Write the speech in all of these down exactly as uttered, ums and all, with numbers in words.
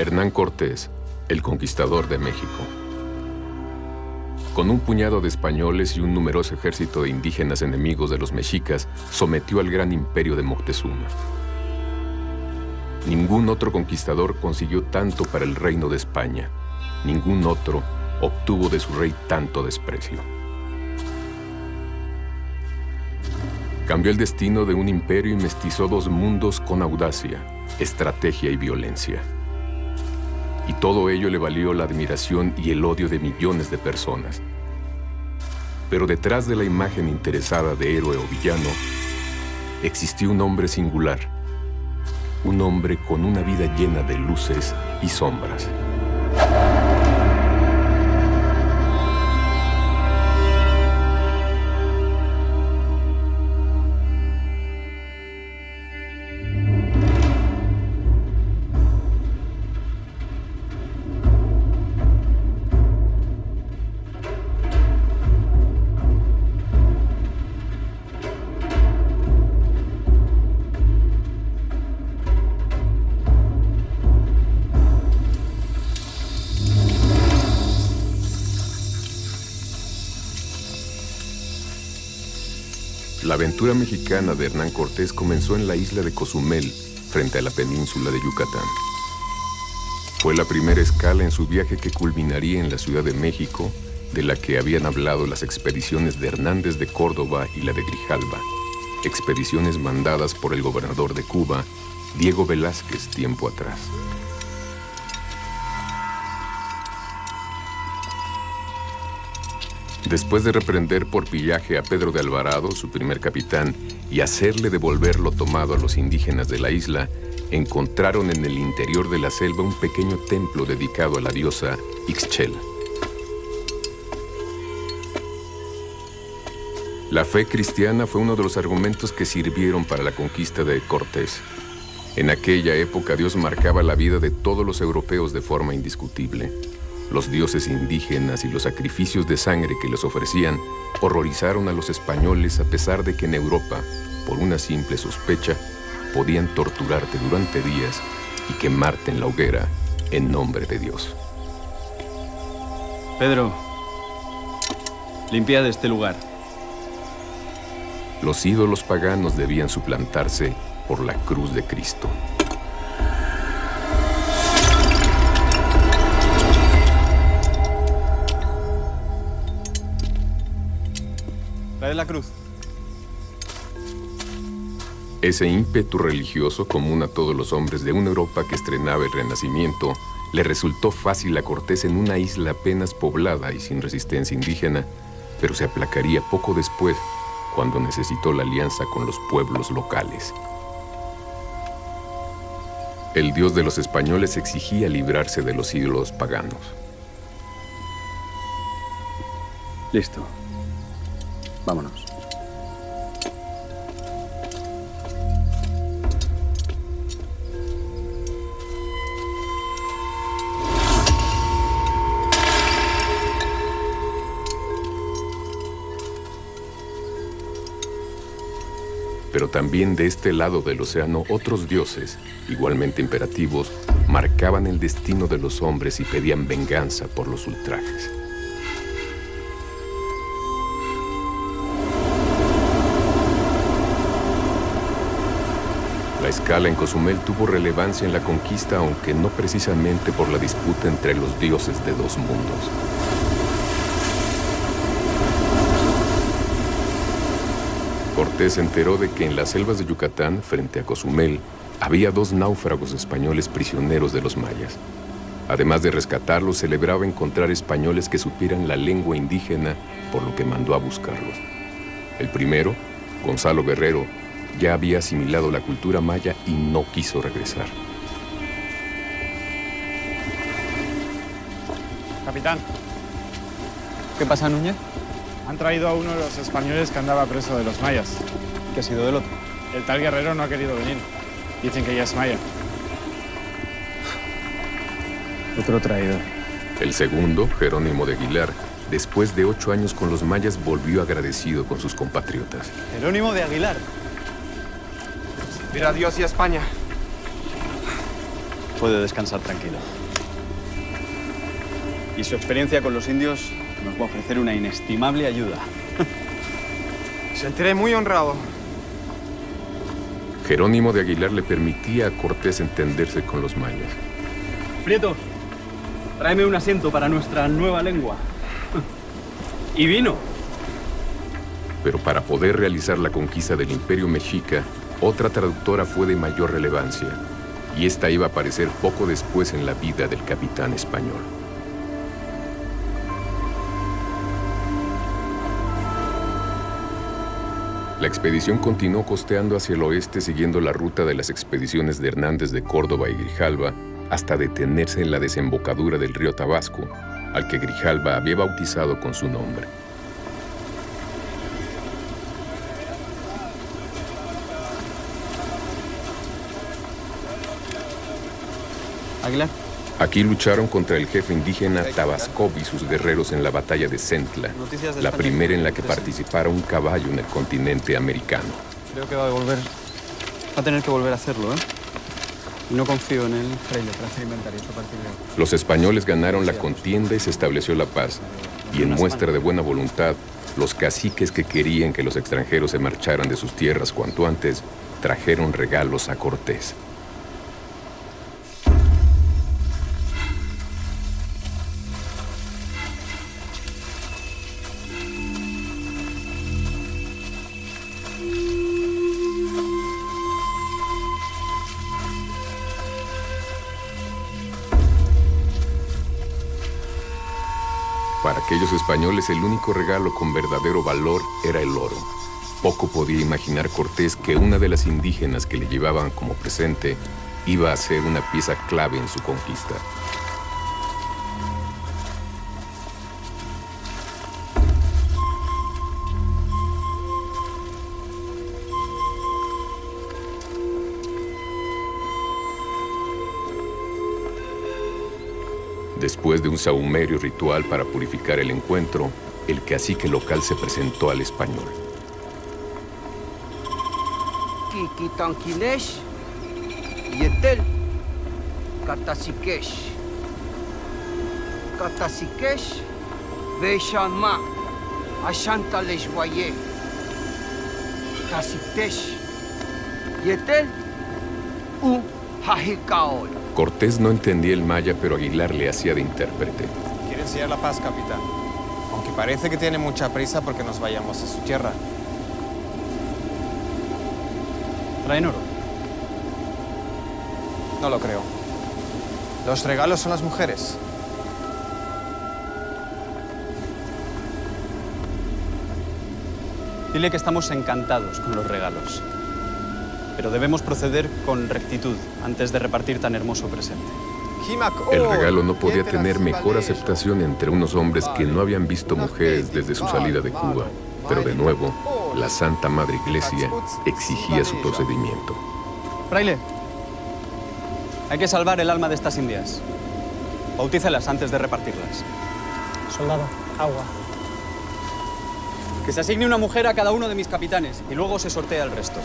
Hernán Cortés, el conquistador de México. Con un puñado de españoles y un numeroso ejército de indígenas enemigos de los mexicas, sometió al gran imperio de Moctezuma. Ningún otro conquistador consiguió tanto para el reino de España. Ningún otro obtuvo de su rey tanto desprecio. Cambió el destino de un imperio y mestizó dos mundos con audacia, estrategia y violencia. Y todo ello le valió la admiración y el odio de millones de personas. Pero detrás de la imagen interesada de héroe o villano, existió un hombre singular, un hombre con una vida llena de luces y sombras. La aventura mexicana de Hernán Cortés comenzó en la isla de Cozumel, frente a la península de Yucatán. Fue la primera escala en su viaje que culminaría en la Ciudad de México, de la que habían hablado las expediciones de Hernández de Córdoba y la de Grijalva, expediciones mandadas por el gobernador de Cuba, Diego Velázquez, tiempo atrás. Después de reprender por pillaje a Pedro de Alvarado, su primer capitán, y hacerle devolver lo tomado a los indígenas de la isla, encontraron en el interior de la selva un pequeño templo dedicado a la diosa Ixchel. La fe cristiana fue uno de los argumentos que sirvieron para la conquista de Cortés. En aquella época, Dios marcaba la vida de todos los europeos de forma indiscutible. Los dioses indígenas y los sacrificios de sangre que les ofrecían horrorizaron a los españoles, a pesar de que en Europa, por una simple sospecha, podían torturarte durante días y quemarte en la hoguera en nombre de Dios. Pedro, limpiad este lugar. Los ídolos paganos debían suplantarse por la cruz de Cristo. Trae la cruz. Ese ímpetu religioso común a todos los hombres de una Europa que estrenaba el Renacimiento le resultó fácil a Cortés en una isla apenas poblada y sin resistencia indígena, pero se aplacaría poco después cuando necesitó la alianza con los pueblos locales. El dios de los españoles exigía librarse de los ídolos paganos. Listo. Vámonos. Pero también de este lado del océano, otros dioses, igualmente imperativos, marcaban el destino de los hombres y pedían venganza por los ultrajes. La escala en Cozumel tuvo relevancia en la conquista, aunque no precisamente por la disputa entre los dioses de dos mundos. Cortés se enteró de que en las selvas de Yucatán, frente a Cozumel, había dos náufragos españoles prisioneros de los mayas. Además de rescatarlos, celebraba encontrar españoles que supieran la lengua indígena, por lo que mandó a buscarlos. El primero, Gonzalo Guerrero, ya había asimilado la cultura maya y no quiso regresar. Capitán. ¿Qué pasa, Núñez? Han traído a uno de los españoles que andaba preso de los mayas. ¿Qué ha sido del otro? El tal Guerrero no ha querido venir. Dicen que ya es maya. Otro traidor. El segundo, Jerónimo de Aguilar, después de ocho años con los mayas, volvió agradecido con sus compatriotas. Jerónimo de Aguilar. Mira a Dios y a España. puede descansar tranquilo. Y su experiencia con los indios nos va a ofrecer una inestimable ayuda. Sentiré muy honrado. Jerónimo de Aguilar le permitía a Cortés entenderse con los mayas. Prieto, tráeme un asiento para nuestra nueva lengua. Y vino. Pero para poder realizar la conquista del Imperio Mexica, otra traductora fue de mayor relevancia, y esta iba a aparecer poco después en la vida del capitán español. La expedición continuó costeando hacia el oeste, siguiendo la ruta de las expediciones de Hernández de Córdoba y Grijalva, hasta detenerse en la desembocadura del río Tabasco, al que Grijalva había bautizado con su nombre. Aguilar. Aquí lucharon contra el jefe indígena Tabasco y sus guerreros en la batalla de Centla, la primera en la que participara un caballo en el continente americano. Creo que va a volver. Va a tener que volver a hacerlo, ¿eh? No confío en él. Los españoles ganaron la contienda y se estableció la paz. Y en muestra de buena voluntad, los caciques que querían que los extranjeros se marcharan de sus tierras cuanto antes, trajeron regalos a Cortés. Para aquellos españoles, el único regalo con verdadero valor era el oro. Poco podía imaginar Cortés que una de las indígenas que le llevaban como presente iba a ser una pieza clave en su conquista. Después de un sahumerio ritual para purificar el encuentro, el cacique local se presentó al español. Kikitankinesh, Yetel, Katasiquesh, Katasiquesh, Beishanma, Ashantaleshwaye, Kasitesh, Yetel, U Hajikaol. Cortés no entendía el maya, pero Aguilar le hacía de intérprete. Quiere enseñar la paz, capitán. Aunque parece que tiene mucha prisa porque nos vayamos a su tierra. ¿Traen oro? No lo creo. Los regalos son las mujeres. Dile que estamos encantados con los regalos. Pero debemos proceder con rectitud antes de repartir tan hermoso presente. El regalo no podía tener mejor aceptación entre unos hombres que no habían visto mujeres desde su salida de Cuba. Pero de nuevo, la Santa Madre Iglesia exigía su procedimiento. Fraile, hay que salvar el alma de estas indias. Bautícelas antes de repartirlas. Soldado, agua. Que se asigne una mujer a cada uno de mis capitanes y luego se sortea el resto.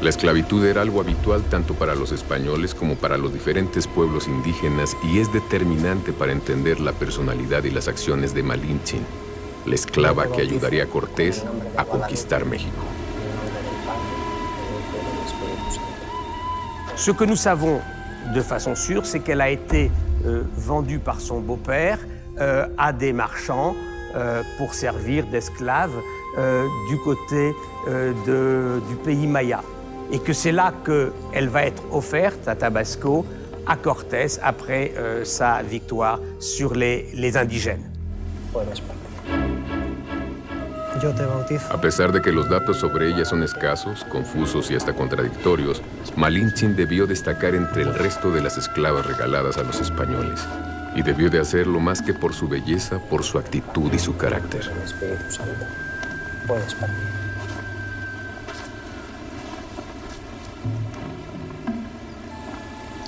La esclavitud era algo habitual tanto para los españoles como para los diferentes pueblos indígenas y es determinante para entender la personalidad y las acciones de Malintzin, la esclava que ayudaría a Cortés a conquistar México. Ce que nous savons de façon sûre, c'est qu'elle a été euh, vendue par son beau-père euh, à des marchands euh, pour servir d'esclave euh, du côté euh, de, du pays maya. Et que c'est là qu'elle va être offerte à Tabasco, à Cortés, après euh, sa victoire sur les, les indigènes. A pesar de que los datos sobre ella son escasos, confusos y hasta contradictorios, Malintzin debió destacar entre el resto de las esclavas regaladas a los españoles. Y debió de hacerlo más que por su belleza, por su actitud y su carácter.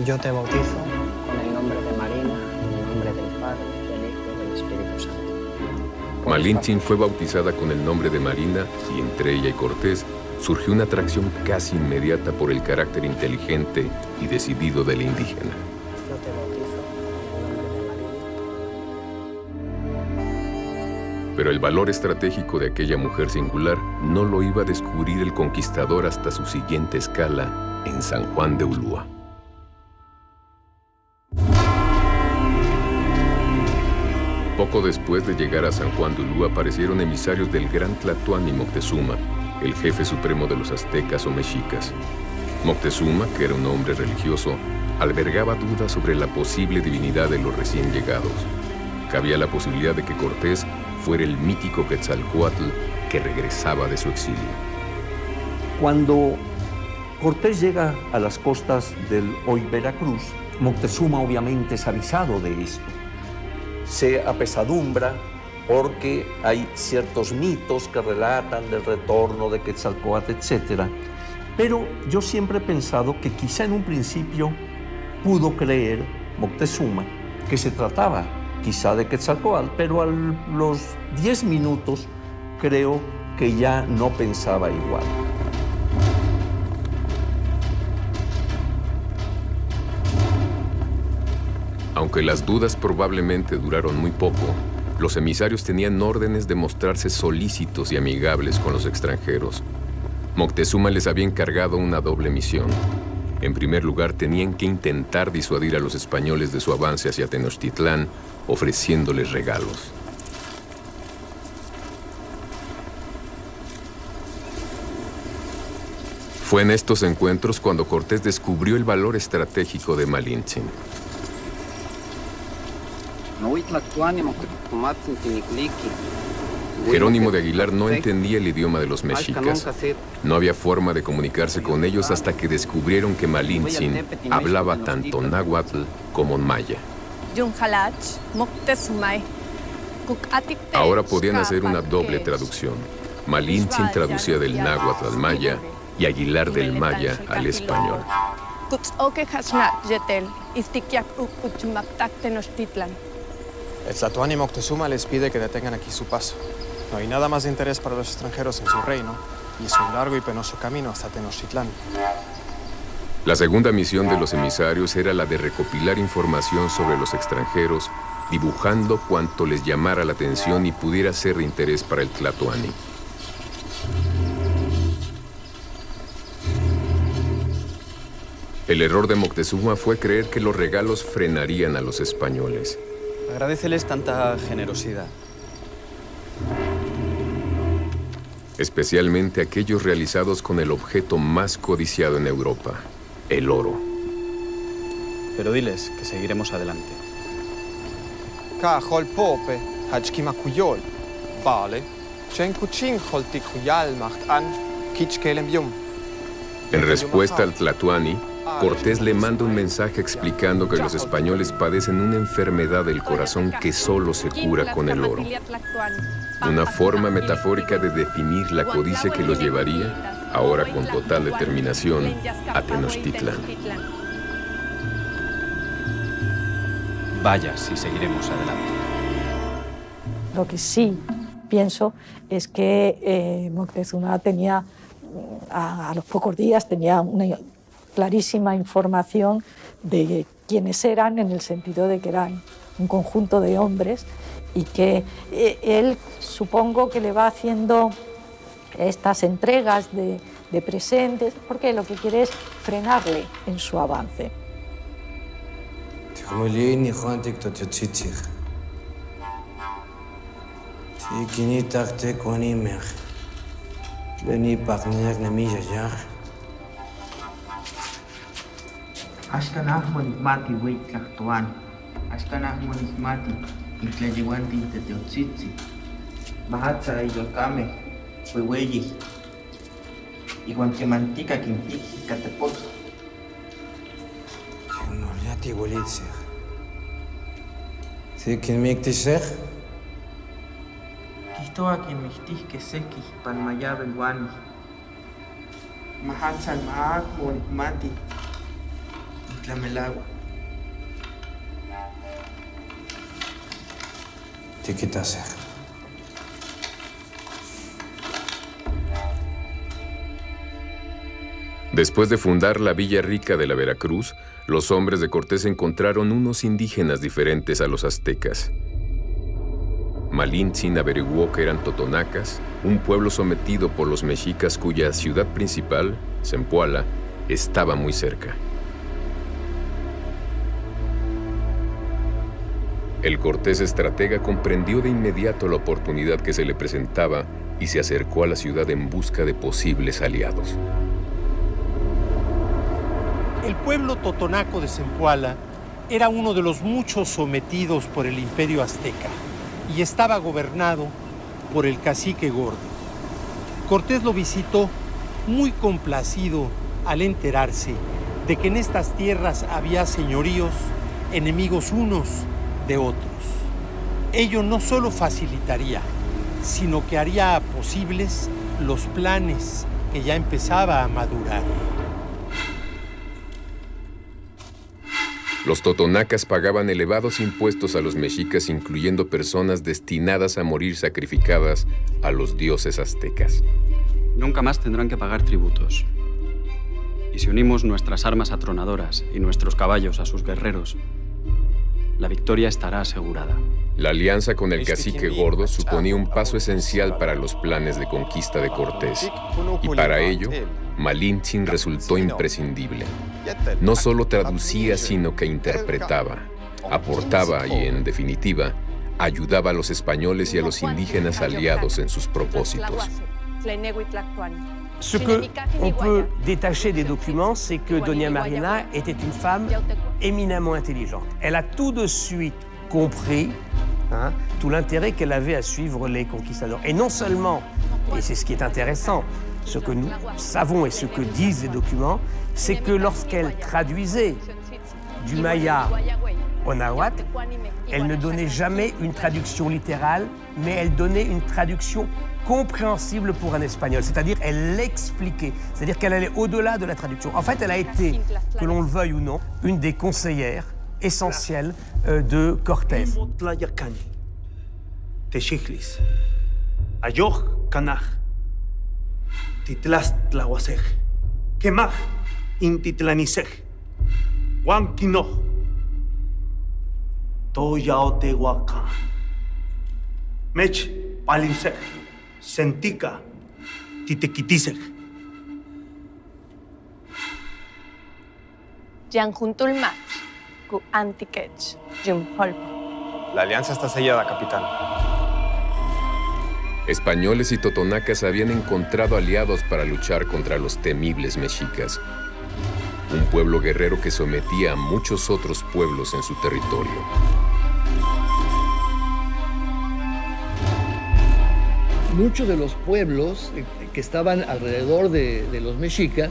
Yo te bautizo con el nombre de Marina, en el nombre del Padre, del Hijo y del Espíritu Santo. Malintzin fue bautizada con el nombre de Marina y entre ella y Cortés surgió una atracción casi inmediata por el carácter inteligente y decidido del indígena. Yo te bautizo en el nombre de Marina. Pero el valor estratégico de aquella mujer singular no lo iba a descubrir el conquistador hasta su siguiente escala en San Juan de Ulúa. Poco después de llegar a San Juan de Ulúa aparecieron emisarios del gran Tlatoani Moctezuma, el jefe supremo de los aztecas o mexicas. Moctezuma, que era un hombre religioso, albergaba dudas sobre la posible divinidad de los recién llegados. Cabía la posibilidad de que Cortés fuera el mítico Quetzalcóatl que regresaba de su exilio. Cuando Cortés llega a las costas del hoy Veracruz, Moctezuma obviamente es avisado de esto. Se apesadumbra porque hay ciertos mitos que relatan del retorno de Quetzalcóatl, etcétera. Pero yo siempre he pensado que quizá en un principio pudo creer Moctezuma que se trataba quizá de Quetzalcóatl, pero a los diez minutos creo que ya no pensaba igual. Aunque las dudas probablemente duraron muy poco, los emisarios tenían órdenes de mostrarse solícitos y amigables con los extranjeros. Moctezuma les había encargado una doble misión. En primer lugar, tenían que intentar disuadir a los españoles de su avance hacia Tenochtitlán, ofreciéndoles regalos. Fue en estos encuentros cuando Cortés descubrió el valor estratégico de Malintzin. Jerónimo de Aguilar no entendía el idioma de los mexicas. No había forma de comunicarse con ellos hasta que descubrieron que Malintzin hablaba tanto náhuatl como maya. Ahora podían hacer una doble traducción. Malintzin traducía del náhuatl al maya y Aguilar del maya al español. El Tlatoani Moctezuma les pide que detengan aquí su paso. No hay nada más de interés para los extranjeros en su reino, y es un largo y penoso camino hasta Tenochtitlán. La segunda misión de los emisarios era la de recopilar información sobre los extranjeros, dibujando cuanto les llamara la atención y pudiera ser de interés para el Tlatoani. El error de Moctezuma fue creer que los regalos frenarían a los españoles. Agradéceles tanta generosidad. Especialmente aquellos realizados con el objeto más codiciado en Europa, el oro. Pero diles que seguiremos adelante. Cajol pope, hachkimakuyol, vale, chenkuchin holtikuyal macht an, kichkelembium. En respuesta al Tlatoani, Cortés le manda un mensaje explicando que los españoles padecen una enfermedad del corazón que solo se cura con el oro. Una forma metafórica de definir la codicia que los llevaría, ahora con total determinación, a Tenochtitlán. Vaya, si seguiremos adelante. Lo que sí pienso es que eh, Moctezuma tenía, a, a los pocos días, tenía una clarísima información de quiénes eran, en el sentido de que eran un conjunto de hombres, y que él, supongo, que le va haciendo estas entregas de, de presentes, porque lo que quiere es frenarle en su avance. Dame el agua. Te quitas. Después de fundar la Villa Rica de la Veracruz, los hombres de Cortés encontraron unos indígenas diferentes a los aztecas. Malintzin averiguó que eran totonacas, un pueblo sometido por los mexicas cuya ciudad principal, Zempoala, estaba muy cerca. El cortés estratega comprendió de inmediato la oportunidad que se le presentaba y se acercó a la ciudad en busca de posibles aliados. El pueblo totonaco de Zempoala era uno de los muchos sometidos por el imperio azteca y estaba gobernado por el cacique Gordo. Cortés lo visitó muy complacido al enterarse de que en estas tierras había señoríos enemigos unos de otros. Ello no solo facilitaría, sino que haría posibles los planes que ya empezaba a madurar. Los totonacas pagaban elevados impuestos a los mexicas, incluyendo personas destinadas a morir sacrificadas a los dioses aztecas. Nunca más tendrán que pagar tributos. Y si unimos nuestras armas atronadoras y nuestros caballos a sus guerreros, la victoria estará asegurada. La alianza con el cacique Gordo suponía un paso esencial para los planes de conquista de Cortés. Y para ello, Malintzin resultó imprescindible. No solo traducía, sino que interpretaba, aportaba y, en definitiva, ayudaba a los españoles y a los indígenas aliados en sus propósitos. Ce que on peut détacher des documents, c'est que Doña Marina était une femme éminemment intelligente. Elle a tout de suite compris hein, tout l'intérêt qu'elle avait à suivre les conquistadors. Et non seulement, et c'est ce qui est intéressant, ce que nous savons et ce que disent les documents, c'est que lorsqu'elle traduisait du maya au náhuatl, elle ne donnait jamais une traduction littérale, mais elle donnait une traduction compréhensible pour un espagnol, c'est-à-dire elle l'expliquait, c'est-à-dire qu'elle allait au-delà de la traduction. En fait, elle a été, que l'on le veuille ou non, une des conseillères essentielles euh, de Cortés. Sentica, titequitisec. La alianza está sellada, capitán. Españoles y totonacas habían encontrado aliados para luchar contra los temibles mexicas, un pueblo guerrero que sometía a muchos otros pueblos en su territorio. Muchos de los pueblos que estaban alrededor de, de los mexicas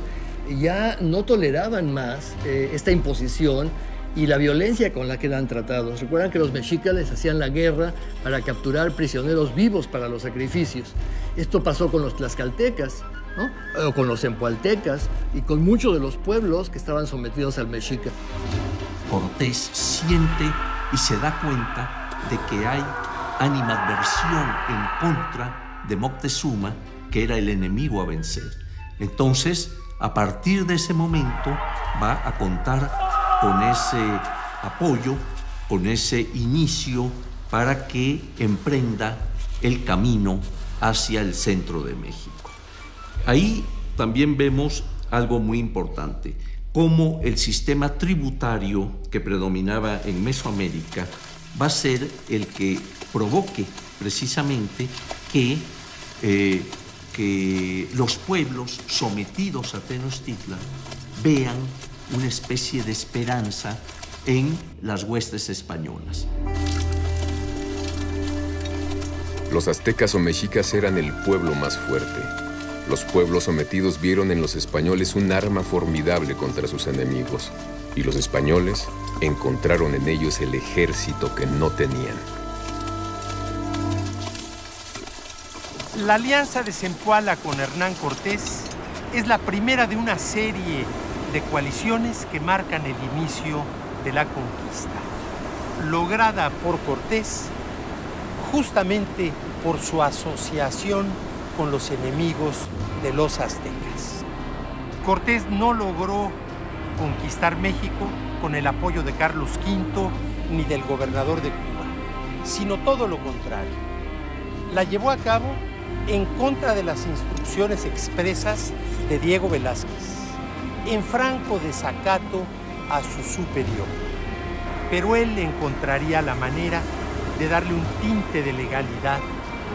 ya no toleraban más eh, esta imposición y la violencia con la que eran tratados. Recuerdan que los mexicas les hacían la guerra para capturar prisioneros vivos para los sacrificios. Esto pasó con los tlaxcaltecas, ¿no? O con los zempoaltecas y con muchos de los pueblos que estaban sometidos al mexica. Cortés siente y se da cuenta de que hay animadversión en contra de Moctezuma, que era el enemigo a vencer. Entonces, a partir de ese momento, va a contar con ese apoyo, con ese inicio, para que emprenda el camino hacia el centro de México. Ahí también vemos algo muy importante, cómo el sistema tributario que predominaba en Mesoamérica va a ser el que provoque precisamente que Eh, que los pueblos sometidos a Tenochtitlan vean una especie de esperanza en las huestes españolas. Los aztecas o mexicas eran el pueblo más fuerte. Los pueblos sometidos vieron en los españoles un arma formidable contra sus enemigos, y los españoles encontraron en ellos el ejército que no tenían. La alianza de Zempoala con Hernán Cortés es la primera de una serie de coaliciones que marcan el inicio de la conquista, lograda por Cortés justamente por su asociación con los enemigos de los aztecas. Cortés no logró conquistar México con el apoyo de Carlos quinto ni del gobernador de Cuba, sino todo lo contrario. La llevó a cabo en contra de las instrucciones expresas de Diego Velázquez, en franco desacato a su superior. Pero él encontraría la manera de darle un tinte de legalidad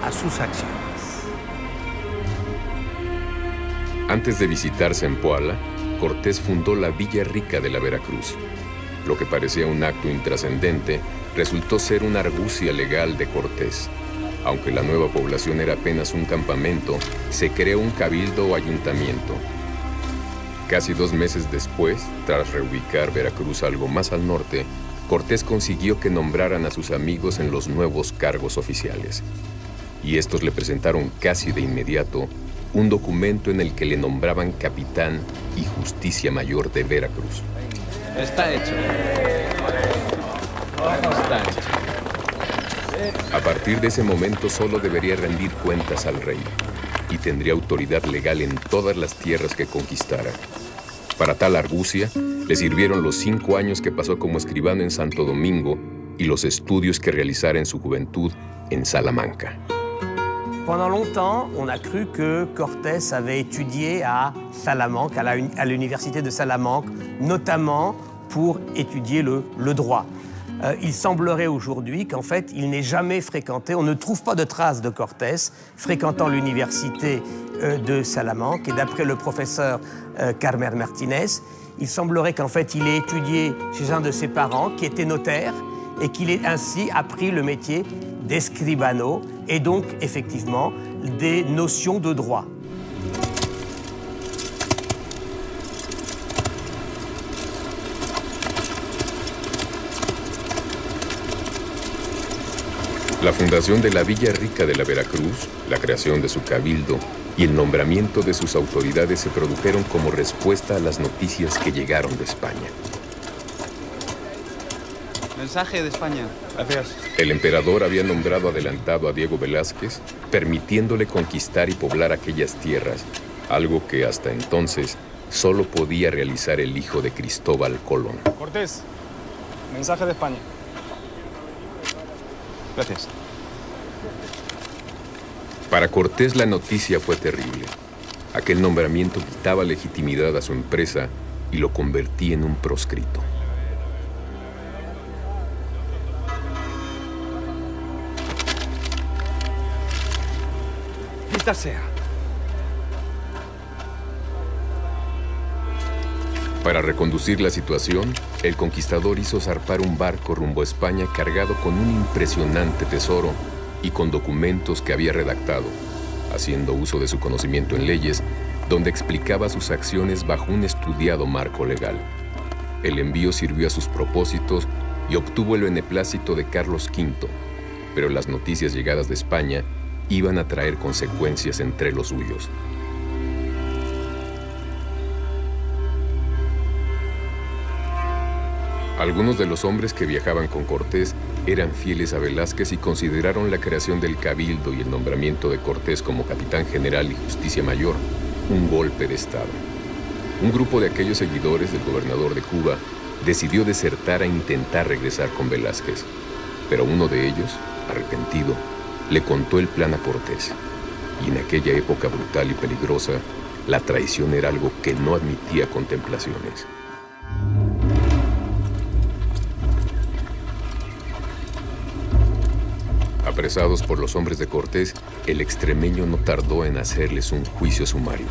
a sus acciones. Antes de visitar Zempoala, Cortés fundó la Villa Rica de la Veracruz. Lo que parecía un acto intrascendente resultó ser una argucia legal de Cortés. Aunque la nueva población era apenas un campamento, se creó un cabildo o ayuntamiento. Casi dos meses después, tras reubicar Veracruz algo más al norte, Cortés consiguió que nombraran a sus amigos en los nuevos cargos oficiales. Y estos le presentaron casi de inmediato un documento en el que le nombraban capitán y justicia mayor de Veracruz. Está hecho. Está hecho. A partir de ese momento solo debería rendir cuentas al rey y tendría autoridad legal en todas las tierras que conquistara. Para tal argucia, le sirvieron los cinco años que pasó como escribano en Santo Domingo y los estudios que realizara en su juventud en Salamanca. Pendant longtemps, on a cru que Cortés avait étudié à Salamanque, à l'université de Salamanque, notamment pour étudier le, le droit. Euh, il semblerait aujourd'hui qu'en fait, il n'est jamais fréquenté, on ne trouve pas de traces de Cortés fréquentant l'université euh, de Salamanque. Et d'après le professeur euh, Carmen Martinez, il semblerait qu'en fait, il ait étudié chez un de ses parents qui était notaire et qu'il ait ainsi appris le métier d'escribano et donc, effectivement, des notions de droit. La fundación de la Villa Rica de la Veracruz, la creación de su cabildo y el nombramiento de sus autoridades se produjeron como respuesta a las noticias que llegaron de España. Mensaje de España. Gracias. El emperador había nombrado adelantado a Diego Velázquez, permitiéndole conquistar y poblar aquellas tierras, algo que hasta entonces solo podía realizar el hijo de Cristóbal Colón. Cortés, mensaje de España. Gracias. Para Cortés la noticia fue terrible. Aquel nombramiento quitaba legitimidad a su empresa y lo convertía en un proscrito. Sea. Para reconducir la situación, el conquistador hizo zarpar un barco rumbo a España cargado con un impresionante tesoro y con documentos que había redactado, haciendo uso de su conocimiento en leyes, donde explicaba sus acciones bajo un estudiado marco legal. El envío sirvió a sus propósitos y obtuvo el beneplácito de Carlos quinto, pero las noticias llegadas de España iban a traer consecuencias entre los suyos. Algunos de los hombres que viajaban con Cortés eran fieles a Velázquez y consideraron la creación del cabildo y el nombramiento de Cortés como capitán general y justicia mayor un golpe de Estado. Un grupo de aquellos seguidores del gobernador de Cuba decidió desertar e intentar regresar con Velázquez, pero uno de ellos, arrepentido, le contó el plan a Cortés, y en aquella época brutal y peligrosa, la traición era algo que no admitía contemplaciones. Apresados por los hombres de Cortés, el extremeño no tardó en hacerles un juicio sumario.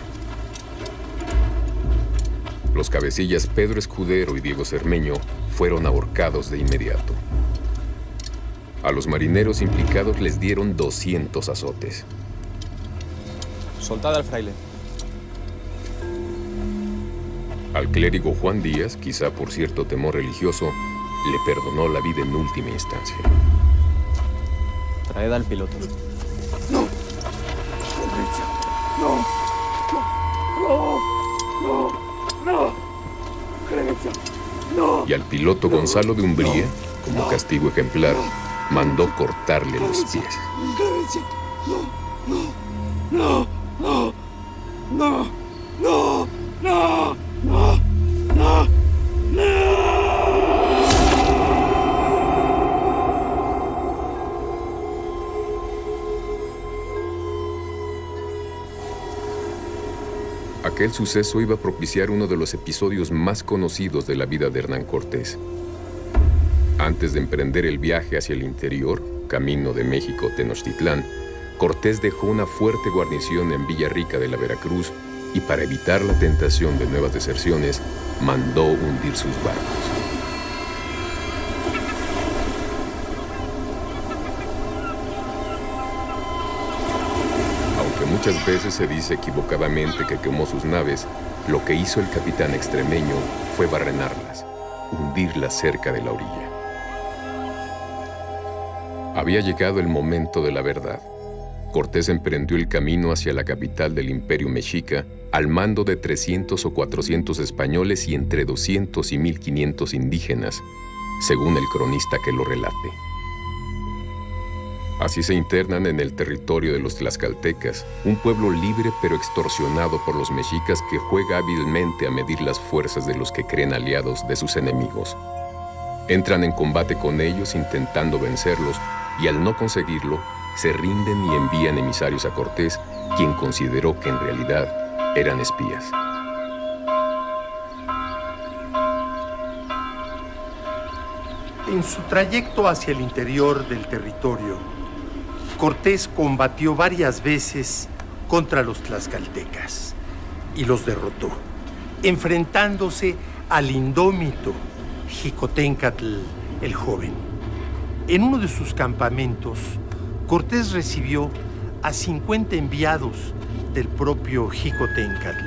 Los cabecillas Pedro Escudero y Diego Cermeño fueron ahorcados de inmediato. A los marineros implicados les dieron doscientos azotes. Soltad al fraile. Al clérigo Juan Díaz, quizá por cierto temor religioso, le perdonó la vida en última instancia. Traed al piloto. ¡No! ¡No! ¡No! ¡No! ¡No! ¡No! Y al piloto Gonzalo de Umbría, como castigo ejemplar, mandó cortarle los pies. No, no, no, no, no, no, ¡No! ¡No! ¡No! ¡No! Aquel suceso iba a propiciar uno de los episodios más conocidos de la vida de Hernán Cortés. Antes de emprender el viaje hacia el interior, camino de México-Tenochtitlán, Cortés dejó una fuerte guarnición en Villarrica de la Veracruz y, para evitar la tentación de nuevas deserciones, mandó hundir sus barcos. Aunque muchas veces se dice equivocadamente que quemó sus naves, lo que hizo el capitán extremeño fue barrenarlas, hundirlas cerca de la orilla. Había llegado el momento de la verdad. Cortés emprendió el camino hacia la capital del Imperio Mexica al mando de trescientos o cuatrocientos españoles y entre doscientos y mil quinientos indígenas, según el cronista que lo relate. Así se internan en el territorio de los tlaxcaltecas, un pueblo libre pero extorsionado por los mexicas que juega hábilmente a medir las fuerzas de los que creen aliados de sus enemigos. Entran en combate con ellos intentando vencerlos y, al no conseguirlo, se rinden y envían emisarios a Cortés, quien consideró que en realidad eran espías. En su trayecto hacia el interior del territorio, Cortés combatió varias veces contra los tlaxcaltecas y los derrotó, enfrentándose al indómito Xicoténcatl el Joven. En uno de sus campamentos, Cortés recibió a cincuenta enviados del propio Xicoténcatl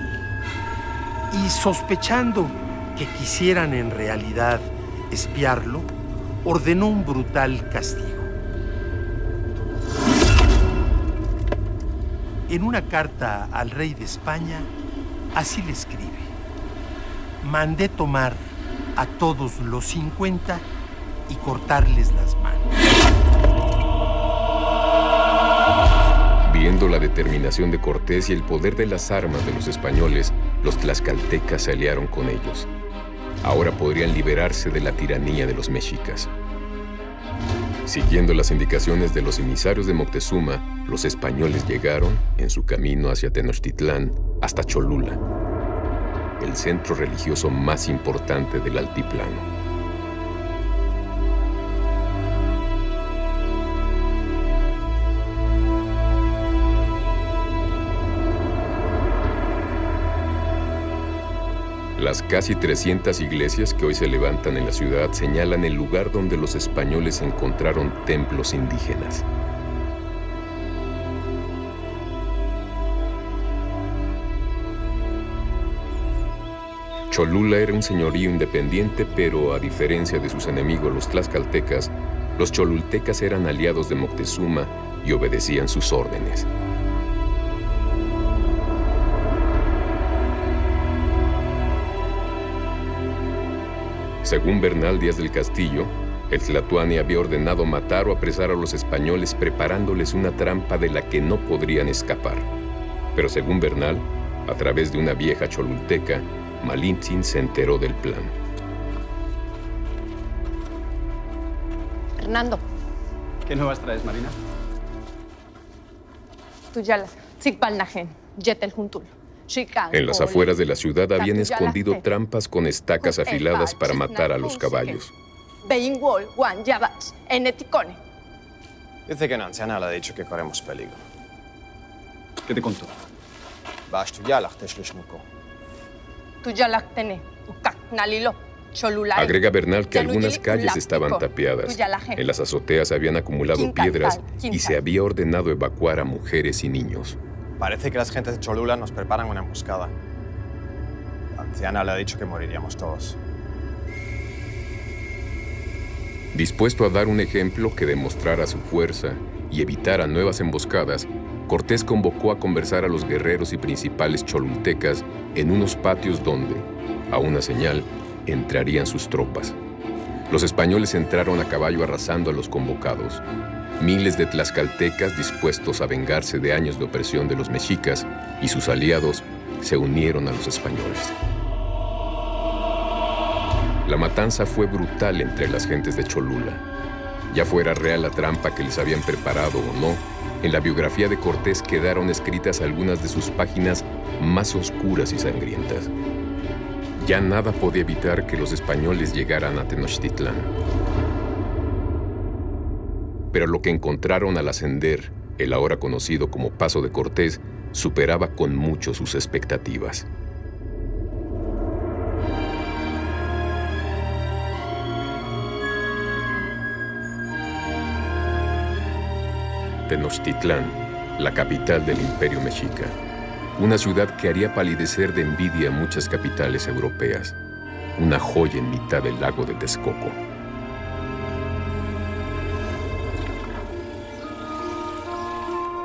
y, sospechando que quisieran en realidad espiarlo, ordenó un brutal castigo. En una carta al rey de España, así le escribe: mandé tomar a todos los cincuenta y cortarles las manos. Viendo la determinación de Cortés y el poder de las armas de los españoles, los tlaxcaltecas se aliaron con ellos. Ahora podrían liberarse de la tiranía de los mexicas. Siguiendo las indicaciones de los emisarios de Moctezuma, los españoles llegaron, en su camino hacia Tenochtitlán, hasta Cholula, el centro religioso más importante del altiplano. Las casi trescientas iglesias que hoy se levantan en la ciudad señalan el lugar donde los españoles encontraron templos indígenas. Cholula era un señorío independiente, pero a diferencia de sus enemigos los tlaxcaltecas, los cholultecas eran aliados de Moctezuma y obedecían sus órdenes. Según Bernal Díaz del Castillo, el tlatoani había ordenado matar o apresar a los españoles preparándoles una trampa de la que no podrían escapar. Pero según Bernal, a través de una vieja cholulteca, Malintzin se enteró del plan. Hernando. ¿Qué nuevas traes, Marina? Tuyalas, Sikpalnajen, Yetel Juntul. En las afueras de la ciudad habían escondido trampas con estacas afiladas para matar a los caballos. Dice que una anciana le ha dicho que corremos peligro. ¿Qué te contó? Agrega Bernal que algunas calles estaban tapiadas. En las azoteas habían acumulado piedras y se había ordenado evacuar a mujeres y niños. Parece que las gentes de Cholula nos preparan una emboscada. La anciana le ha dicho que moriríamos todos. Dispuesto a dar un ejemplo que demostrara su fuerza y evitara nuevas emboscadas, Cortés convocó a conversar a los guerreros y principales cholultecas en unos patios donde, a una señal, entrarían sus tropas. Los españoles entraron a caballo arrasando a los convocados. Miles de tlaxcaltecas dispuestos a vengarse de años de opresión de los mexicas y sus aliados se unieron a los españoles. La matanza fue brutal entre las gentes de Cholula. Ya fuera real la trampa que les habían preparado o no, en la biografía de Cortés quedaron escritas algunas de sus páginas más oscuras y sangrientas. Ya nada podía evitar que los españoles llegaran a Tenochtitlán. Pero lo que encontraron al ascender, el ahora conocido como Paso de Cortés, superaba con mucho sus expectativas. Tenochtitlán, la capital del Imperio Mexica. Una ciudad que haría palidecer de envidia a muchas capitales europeas. Una joya en mitad del lago de Texcoco.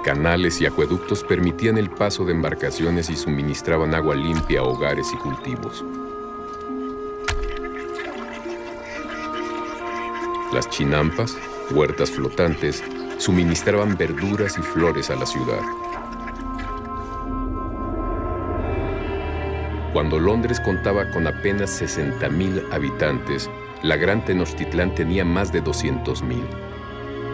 Canales y acueductos permitían el paso de embarcaciones y suministraban agua limpia a hogares y cultivos. Las chinampas, huertas flotantes, suministraban verduras y flores a la ciudad. Cuando Londres contaba con apenas sesenta mil habitantes, la gran Tenochtitlán tenía más de doscientos mil.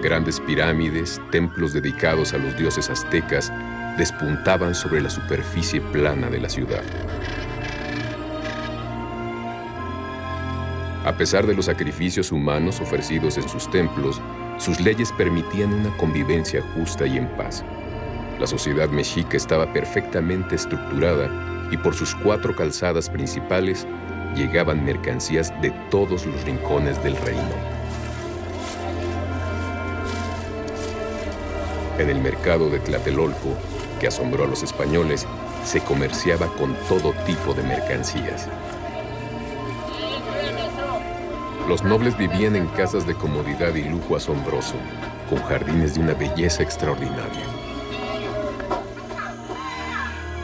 Grandes pirámides, templos dedicados a los dioses aztecas, despuntaban sobre la superficie plana de la ciudad. A pesar de los sacrificios humanos ofrecidos en sus templos, sus leyes permitían una convivencia justa y en paz. La sociedad mexica estaba perfectamente estructurada y por sus cuatro calzadas principales llegaban mercancías de todos los rincones del reino. En el mercado de Tlatelolco, que asombró a los españoles, se comerciaba con todo tipo de mercancías. Los nobles vivían en casas de comodidad y lujo asombroso, con jardines de una belleza extraordinaria.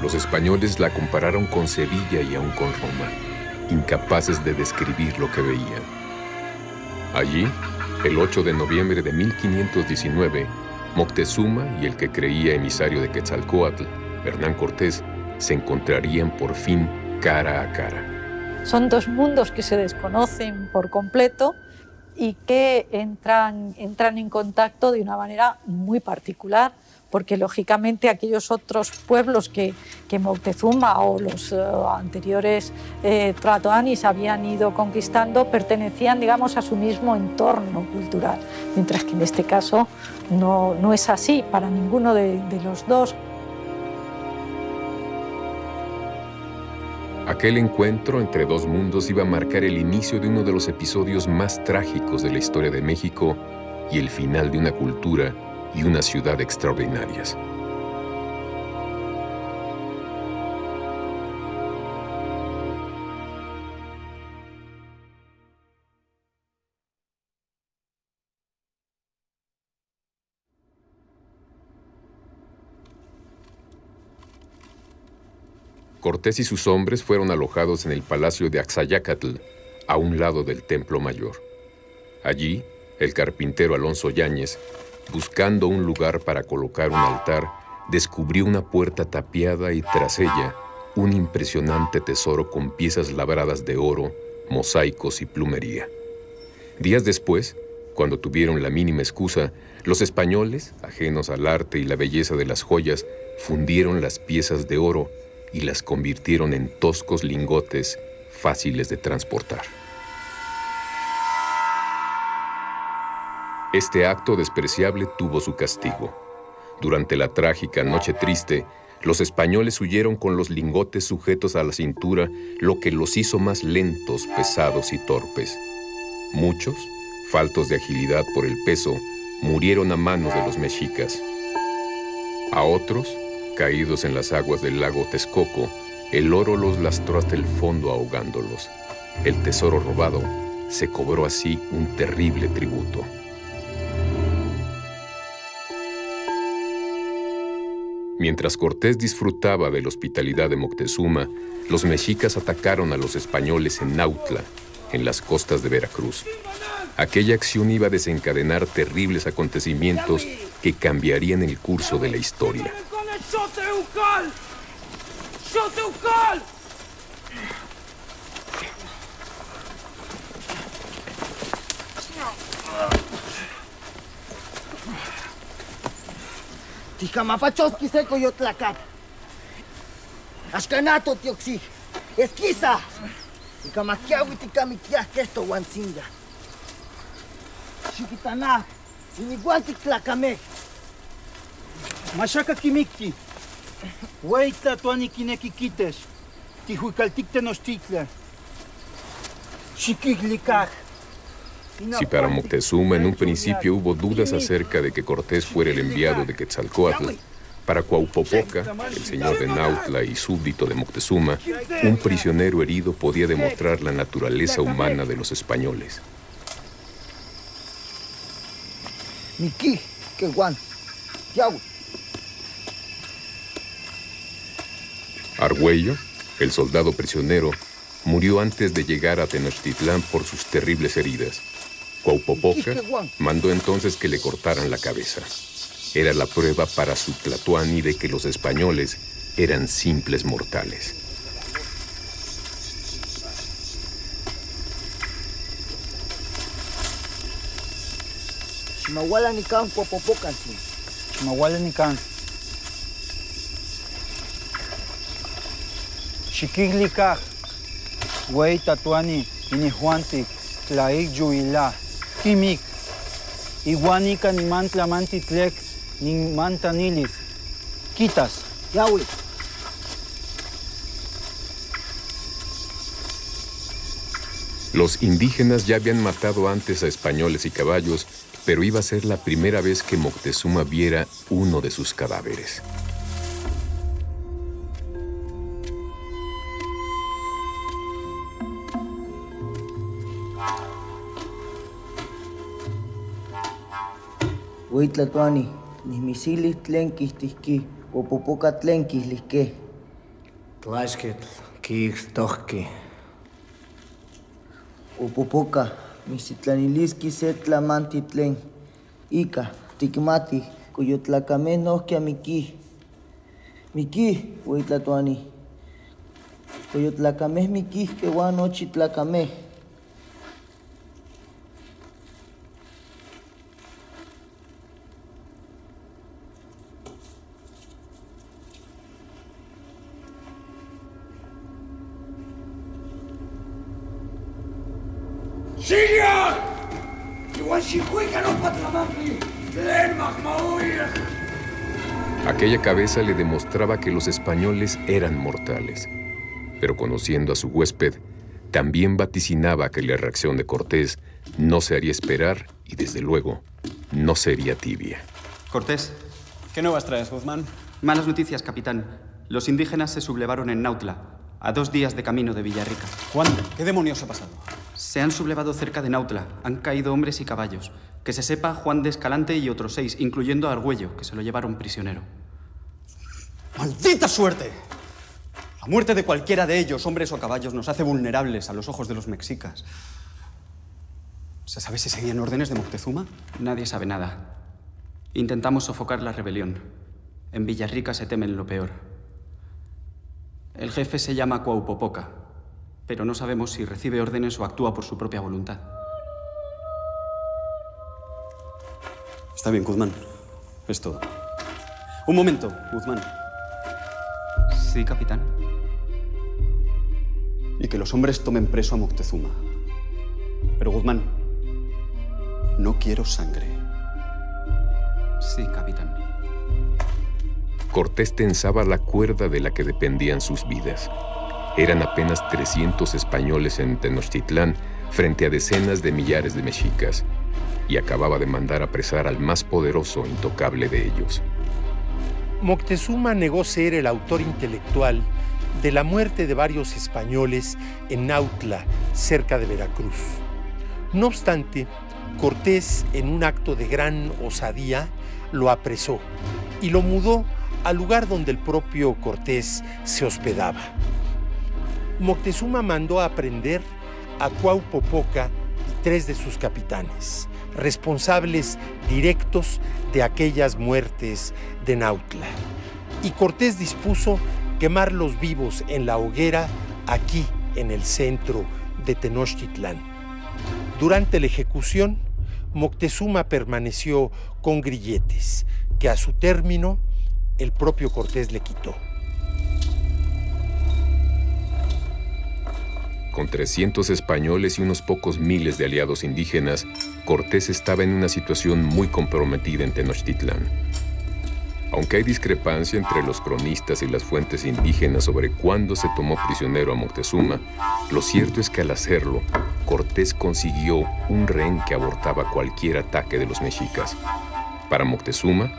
Los españoles la compararon con Sevilla y aún con Roma, incapaces de describir lo que veían. Allí, el ocho de noviembre de mil quinientos diecinueve, Moctezuma y el que creía emisario de Quetzalcóatl, Hernán Cortés, se encontrarían por fin cara a cara. Son dos mundos que se desconocen por completo y que entran, entran en contacto de una manera muy particular, porque lógicamente aquellos otros pueblos que, que Moctezuma o los uh, anteriores eh, tlatoanis habían ido conquistando pertenecían, digamos, a su mismo entorno cultural, mientras que en este caso no, no es así para ninguno de, de los dos. Aquel encuentro entre dos mundos iba a marcar el inicio de uno de los episodios más trágicos de la historia de México y el final de una cultura y una ciudad extraordinarias. Cortés y sus hombres fueron alojados en el palacio de Axayácatl, a un lado del Templo Mayor. Allí, el carpintero Alonso Yáñez, buscando un lugar para colocar un altar, descubrió una puerta tapiada y tras ella, un impresionante tesoro con piezas labradas de oro, mosaicos y plumería. Días después, cuando tuvieron la mínima excusa, los españoles, ajenos al arte y la belleza de las joyas, fundieron las piezas de oro y las convirtieron en toscos lingotes fáciles de transportar. Este acto despreciable tuvo su castigo. Durante la trágica Noche Triste, los españoles huyeron con los lingotes sujetos a la cintura, lo que los hizo más lentos, pesados y torpes. Muchos, faltos de agilidad por el peso, murieron a manos de los mexicas. A otros, caídos en las aguas del lago Texcoco, el oro los lastró hasta el fondo ahogándolos. El tesoro robado se cobró así un terrible tributo. Mientras Cortés disfrutaba de la hospitalidad de Moctezuma, los mexicas atacaron a los españoles en Nautla, en las costas de Veracruz. Aquella acción iba a desencadenar terribles acontecimientos que cambiarían el curso de la historia. Ticamapachoski seco yotlacat. Ashkanato tioxi. Esquiza. Ticamaquiahui ticamitias que esto guancinga. Chiquitaná. Siniguanti tlacame. Machaca kimikti. Hueita tuanikinekikites. Tijuicaltic tenochtitla. Chiquiglicaj. Si para Moctezuma en un principio hubo dudas acerca de que Cortés fuera el enviado de Quetzalcóatl, para Cuaupopoca, el señor de Nautla y súbdito de Moctezuma, un prisionero herido podía demostrar la naturaleza humana de los españoles. Miki, que guan, Tiahui. Argüello, el soldado prisionero, murió antes de llegar a Tenochtitlán por sus terribles heridas. Cuaupopoca mandó entonces que le cortaran la cabeza. Era la prueba para su Tlatoani de que los españoles eran simples mortales. Chimahualanicán, Cuaupopoca, sí. Chimahualanicán. Chiquiglicá. Güey, tatuani, inijuantic, tlaik yuilá, kimik, iguanica ni mantlamantitlec, ni mantanilis, quitas, yahui. Los indígenas ya habían matado antes a españoles y caballos, pero iba a ser la primera vez que Moctezuma viera uno de sus cadáveres. Huitlatuani, ni misiles tlenquis tisquí, Cuaupopoca tlenquis lisqué. Tlaxquetl, quix toqui. Cuaupopoca, misitlaniliski setlamanti tlen. Ica, tikmati, coyotlacamé nosquia miquí. Miquí, huitlatuani. Coyotlacamé miquí, que guanochi tlacamé. Aquella cabeza le demostraba que los españoles eran mortales, pero conociendo a su huésped, también vaticinaba que la reacción de Cortés no se haría esperar y, desde luego, no sería tibia. Cortés, ¿qué nuevas traes, Guzmán? Malas noticias, capitán. Los indígenas se sublevaron en Nautla, a dos días de camino de Villarrica. ¿Cuándo? ¿Qué demonios ha pasado? Se han sublevado cerca de Nautla. Han caído hombres y caballos. Que se sepa, Juan de Escalante y otros seis, incluyendo a Argüello, que se lo llevaron prisionero. ¡Maldita suerte! La muerte de cualquiera de ellos, hombres o caballos, nos hace vulnerables a los ojos de los mexicas. ¿Se sabe si seguían órdenes de Moctezuma? Nadie sabe nada. Intentamos sofocar la rebelión. En Villarrica se temen lo peor. El jefe se llama Cuaupopoca, pero no sabemos si recibe órdenes o actúa por su propia voluntad. Está bien, Guzmán. Es todo. Un momento, Guzmán. Sí, capitán. Y que los hombres tomen preso a Moctezuma. Pero, Guzmán, no quiero sangre. Sí, capitán. Cortés tensaba la cuerda de la que dependían sus vidas. Eran apenas trescientos españoles en Tenochtitlán frente a decenas de millares de mexicas, y acababa de mandar apresar al más poderoso e intocable de ellos. Moctezuma negó ser el autor intelectual de la muerte de varios españoles en Nautla, cerca de Veracruz. No obstante, Cortés, en un acto de gran osadía, lo apresó y lo mudó al lugar donde el propio Cortés se hospedaba. Moctezuma mandó a prender a Cuaupopoca y tres de sus capitanes, responsables directos de aquellas muertes de Nautla. Y Cortés dispuso quemarlos vivos en la hoguera aquí en el centro de Tenochtitlán. Durante la ejecución, Moctezuma permaneció con grilletes, que a su término el propio Cortés le quitó. Con trescientos españoles y unos pocos miles de aliados indígenas, Cortés estaba en una situación muy comprometida en Tenochtitlán. Aunque hay discrepancia entre los cronistas y las fuentes indígenas sobre cuándo se tomó prisionero a Moctezuma, lo cierto es que al hacerlo, Cortés consiguió un rehén que abortaba cualquier ataque de los mexicas. Para Moctezuma,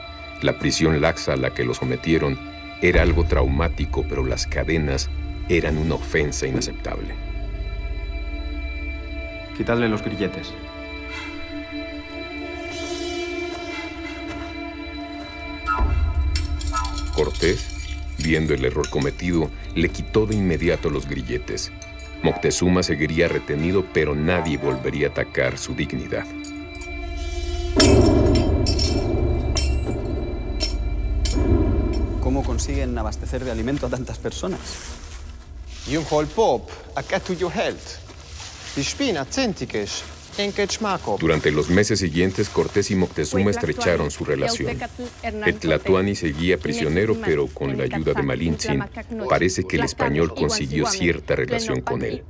la prisión laxa a la que lo sometieron era algo traumático, pero las cadenas eran una ofensa inaceptable. Quitadle los grilletes. Cortés, viendo el error cometido, le quitó de inmediato los grilletes. Moctezuma seguiría retenido, pero nadie volvería a atacar su dignidad. ¿Cómo consiguen abastecer de alimento a tantas personas? Jung hol pop, acá tuyo health. Durante los meses siguientes, Cortés y Moctezuma estrecharon su relación. El tlatoani seguía prisionero, pero con la ayuda de Malintzin, parece que el español consiguió cierta relación con él.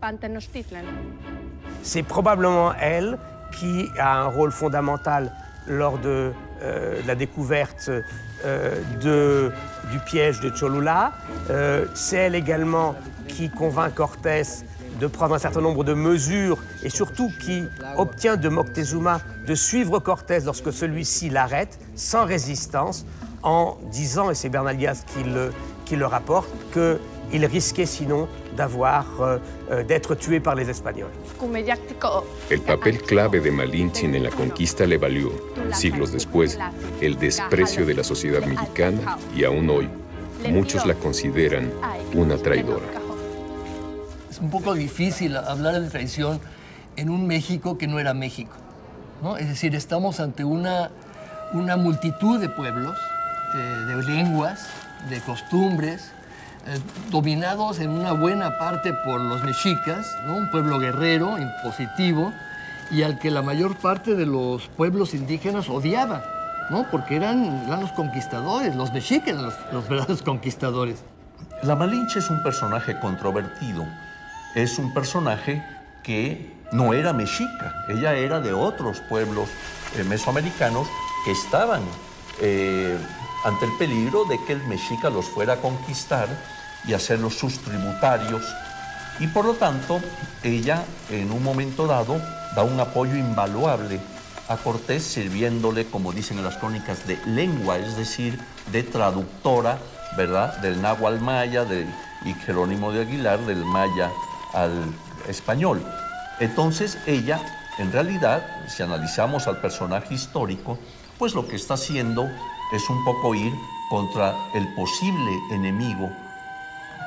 C'est probablement elle qui a un rôle fondamental lors de euh, la découverte euh, de, du piège de Cholula. Euh, C'est elle également qui convainc Cortés de prendre un certain nombre de mesures et surtout qui obtient de Moctezuma de suivre Cortés lorsque celui-ci l'arrête, sans résistance, en disant, et c'est Bernal Díaz qui le, qui le rapporte, qu'il risquait sinon d'avoir, euh, d'être tué par les Espagnols. El papel clave de Malintzin en la conquista le valió, siglos después, el desprecio de la sociedad mexicana y aún hoy, muchos la consideran una traidora. Un poco difícil hablar de traición en un México que no era México, ¿no? Es decir, estamos ante una, una multitud de pueblos, eh, de lenguas, de costumbres, eh, dominados en una buena parte por los mexicas, ¿no? Un pueblo guerrero, impositivo, y al que la mayor parte de los pueblos indígenas odiaba, ¿no? Porque eran, eran los conquistadores, los mexicas, los, los verdaderos conquistadores. La Malinche es un personaje controvertido. Es un personaje que no era mexica, ella era de otros pueblos eh, mesoamericanos que estaban eh, ante el peligro de que el mexica los fuera a conquistar y hacerlos sus tributarios. Y por lo tanto, ella en un momento dado da un apoyo invaluable a Cortés, sirviéndole, como dicen en las crónicas, de lengua, es decir, de traductora, ¿verdad? Del náhuatl maya del, y Jerónimo de Aguilar, del maya al español. Entonces ella, en realidad, si analizamos al personaje histórico, pues lo que está haciendo es un poco ir contra el posible enemigo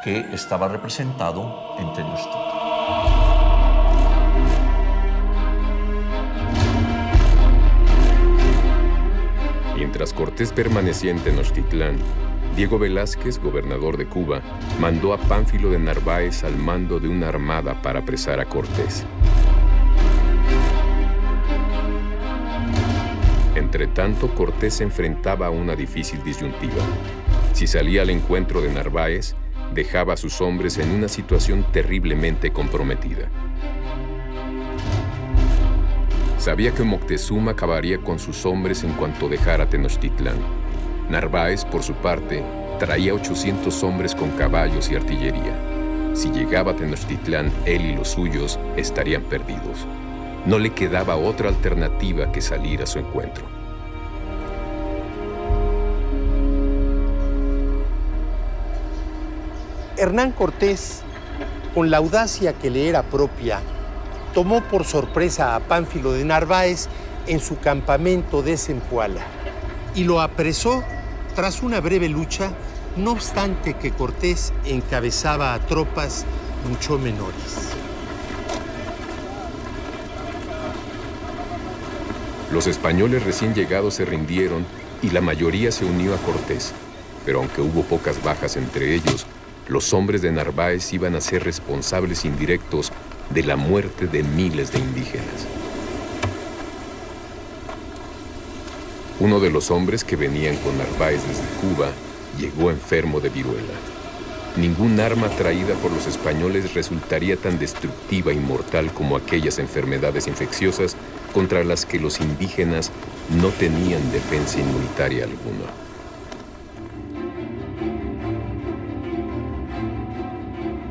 que estaba representado en Tenochtitlán. Mientras Cortés permanecía en Tenochtitlán, Diego Velázquez, gobernador de Cuba, mandó a Pánfilo de Narváez al mando de una armada para apresar a Cortés. Entretanto, Cortés se enfrentaba a una difícil disyuntiva. Si salía al encuentro de Narváez, dejaba a sus hombres en una situación terriblemente comprometida. Sabía que Moctezuma acabaría con sus hombres en cuanto dejara Tenochtitlán. Narváez, por su parte, traía ochocientos hombres con caballos y artillería. Si llegaba a Tenochtitlán, él y los suyos estarían perdidos. No le quedaba otra alternativa que salir a su encuentro. Hernán Cortés, con la audacia que le era propia, tomó por sorpresa a Pánfilo de Narváez en su campamento de Zempoala y lo apresó tras una breve lucha, no obstante que Cortés encabezaba a tropas mucho menores. Los españoles recién llegados se rindieron y la mayoría se unió a Cortés, pero aunque hubo pocas bajas entre ellos, los hombres de Narváez iban a ser responsables indirectos de la muerte de miles de indígenas. Uno de los hombres que venían con Narváez desde Cuba llegó enfermo de viruela. Ningún arma traída por los españoles resultaría tan destructiva y mortal como aquellas enfermedades infecciosas contra las que los indígenas no tenían defensa inmunitaria alguna.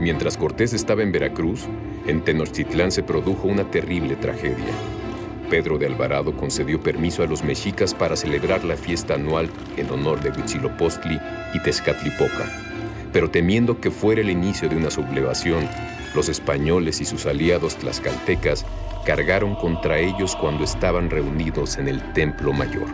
Mientras Cortés estaba en Veracruz, en Tenochtitlán se produjo una terrible tragedia. Pedro de Alvarado concedió permiso a los mexicas para celebrar la fiesta anual en honor de Huitzilopochtli y Tezcatlipoca. Pero temiendo que fuera el inicio de una sublevación, los españoles y sus aliados tlaxcaltecas cargaron contra ellos cuando estaban reunidos en el Templo Mayor.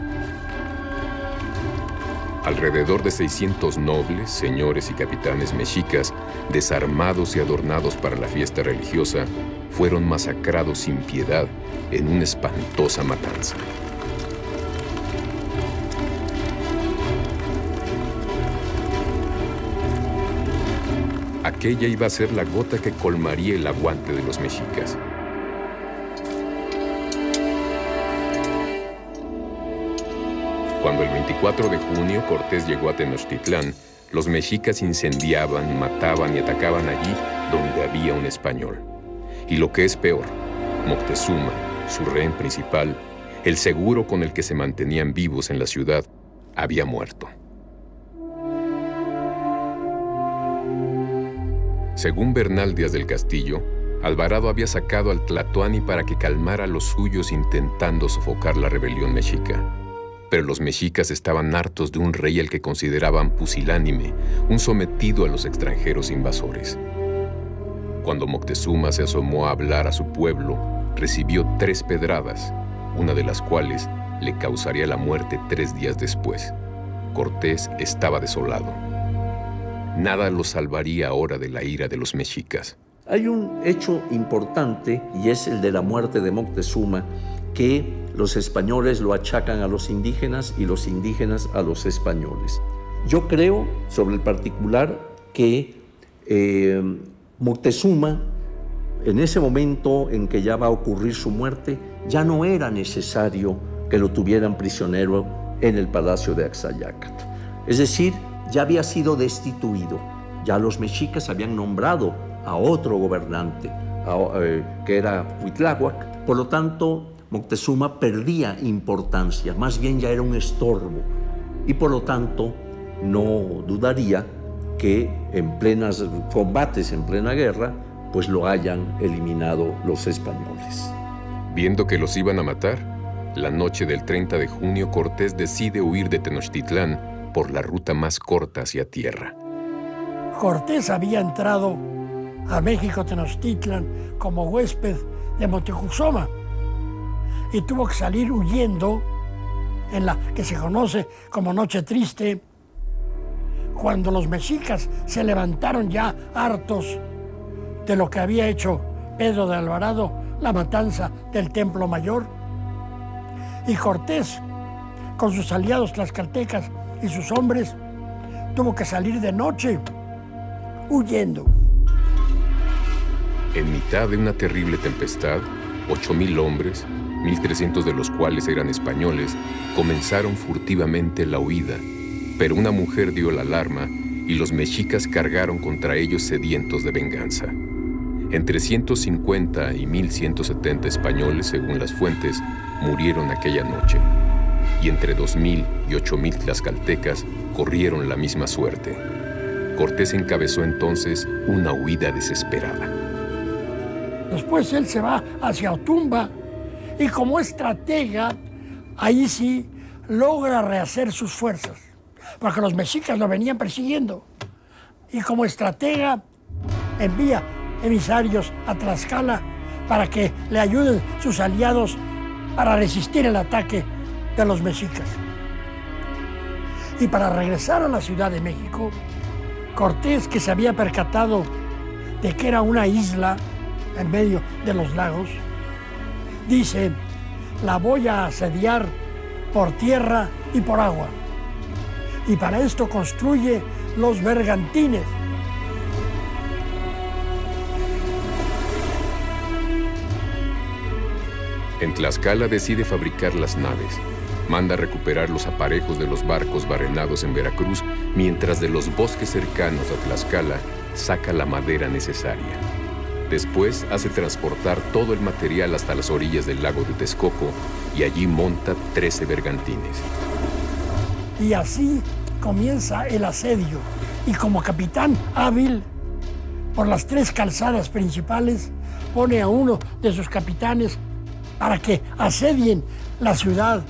Alrededor de seiscientos nobles, señores y capitanes mexicas, desarmados y adornados para la fiesta religiosa, fueron masacrados sin piedad en una espantosa matanza. Aquella iba a ser la gota que colmaría el aguante de los mexicas. Cuando el veinticuatro de junio Cortés llegó a Tenochtitlán, los mexicas incendiaban, mataban y atacaban allí donde había un español. Y lo que es peor, Moctezuma, su rehén principal, el seguro con el que se mantenían vivos en la ciudad, había muerto. Según Bernal Díaz del Castillo, Alvarado había sacado al tlatoani para que calmara a los suyos intentando sofocar la rebelión mexica. Pero los mexicas estaban hartos de un rey al que consideraban pusilánime, un sometido a los extranjeros invasores. Cuando Moctezuma se asomó a hablar a su pueblo, recibió tres pedradas, una de las cuales le causaría la muerte tres días después. Cortés estaba desolado. Nada lo salvaría ahora de la ira de los mexicas. Hay un hecho importante, y es el de la muerte de Moctezuma, que los españoles lo achacan a los indígenas y los indígenas a los españoles. Yo creo, sobre el particular, que eh, Moctezuma, en ese momento en que ya va a ocurrir su muerte, ya no era necesario que lo tuvieran prisionero en el palacio de Axayácatl. Es decir, ya había sido destituido. Ya los mexicas habían nombrado a otro gobernante, a, eh, que era Cuitláhuac. Por lo tanto, Moctezuma perdía importancia, más bien ya era un estorbo, y por lo tanto no dudaría que en plenos combates, en plena guerra, pues lo hayan eliminado los españoles. Viendo que los iban a matar, la noche del treinta de junio Cortés decide huir de Tenochtitlán por la ruta más corta hacia tierra. Cortés había entrado a México Tenochtitlan como huésped de Moctezuma, y tuvo que salir huyendo en la que se conoce como Noche Triste, cuando los mexicas se levantaron ya hartos de lo que había hecho Pedro de Alvarado, la matanza del Templo Mayor. Y Cortés, con sus aliados tlaxcaltecas y sus hombres, tuvo que salir de noche huyendo. En mitad de una terrible tempestad, ocho mil hombres, mil trescientos de los cuales eran españoles, comenzaron furtivamente la huida, pero una mujer dio la alarma y los mexicas cargaron contra ellos sedientos de venganza. Entre ciento cincuenta y mil ciento setenta españoles, según las fuentes, murieron aquella noche, y entre dos mil y ocho mil tlaxcaltecas corrieron la misma suerte. Cortés encabezó entonces una huida desesperada. Después él se va hacia Otumba, y como estratega, ahí sí logra rehacer sus fuerzas, porque los mexicas lo venían persiguiendo. Y como estratega, envía emisarios a Tlaxcala para que le ayuden sus aliados para resistir el ataque de los mexicas. Y para regresar a la Ciudad de México, Cortés, que se había percatado de que era una isla en medio de los lagos, dice: la voy a asediar por tierra y por agua. Y para esto construye los bergantines, En Tlaxcala decide fabricar las naves. Manda recuperar los aparejos de los barcos barrenados en Veracruz, mientras de los bosques cercanos a Tlaxcala saca la madera necesaria. Después hace transportar todo el material hasta las orillas del lago de Texcoco y allí monta trece bergantines. Y así comienza el asedio. Y como capitán hábil, por las tres calzadas principales, pone a uno de sus capitanes para que asedien la ciudad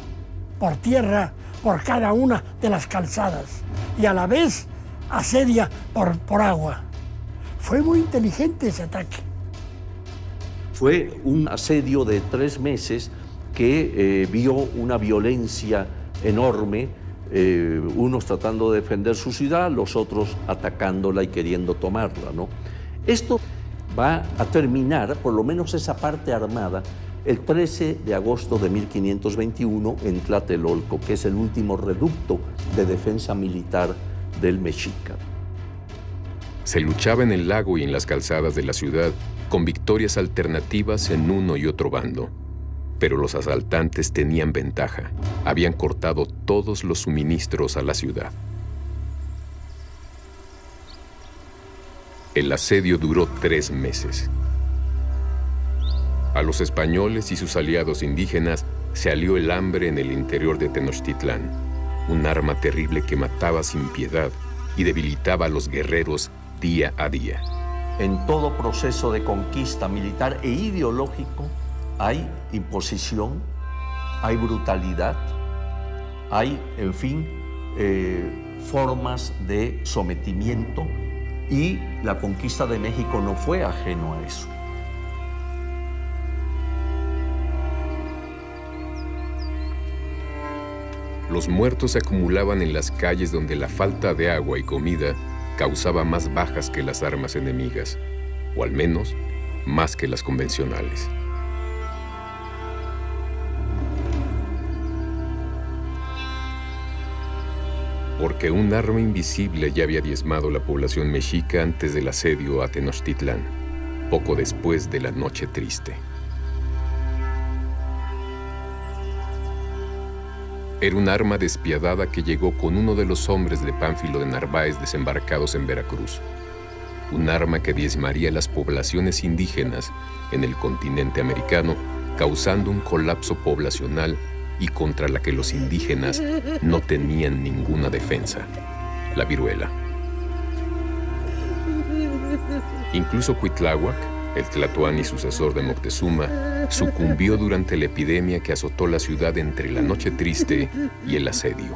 por tierra, por cada una de las calzadas, y a la vez asedia por, por agua. Fue muy inteligente ese ataque. Fue un asedio de tres meses que eh, vio una violencia enorme, eh, unos tratando de defender su ciudad, los otros atacándola y queriendo tomarla, ¿no? Esto va a terminar, por lo menos esa parte armada, el trece de agosto de mil quinientos veintiuno en Tlatelolco, que es el último reducto de defensa militar del Mexica. Se luchaba en el lago y en las calzadas de la ciudad, con victorias alternativas en uno y otro bando. Pero los asaltantes tenían ventaja. Habían cortado todos los suministros a la ciudad. El asedio duró tres meses. A los españoles y sus aliados indígenas se alió el hambre en el interior de Tenochtitlán, un arma terrible que mataba sin piedad y debilitaba a los guerreros día a día. En todo proceso de conquista militar e ideológico hay imposición, hay brutalidad, hay, en fin, eh, formas de sometimiento, y la conquista de México no fue ajeno a eso. Los muertos se acumulaban en las calles donde la falta de agua y comida causaba más bajas que las armas enemigas, o al menos más que las convencionales. Porque un arma invisible ya había diezmado la población mexica antes del asedio a Tenochtitlán, poco después de la Noche Triste. Era un arma despiadada que llegó con uno de los hombres de Pánfilo de Narváez desembarcados en Veracruz. Un arma que diezmaría las poblaciones indígenas en el continente americano, causando un colapso poblacional y contra la que los indígenas no tenían ninguna defensa: la viruela. Incluso Cuitláhuac, el tlatoani y sucesor de Moctezuma, sucumbió durante la epidemia que azotó la ciudad entre la Noche Triste y el asedio.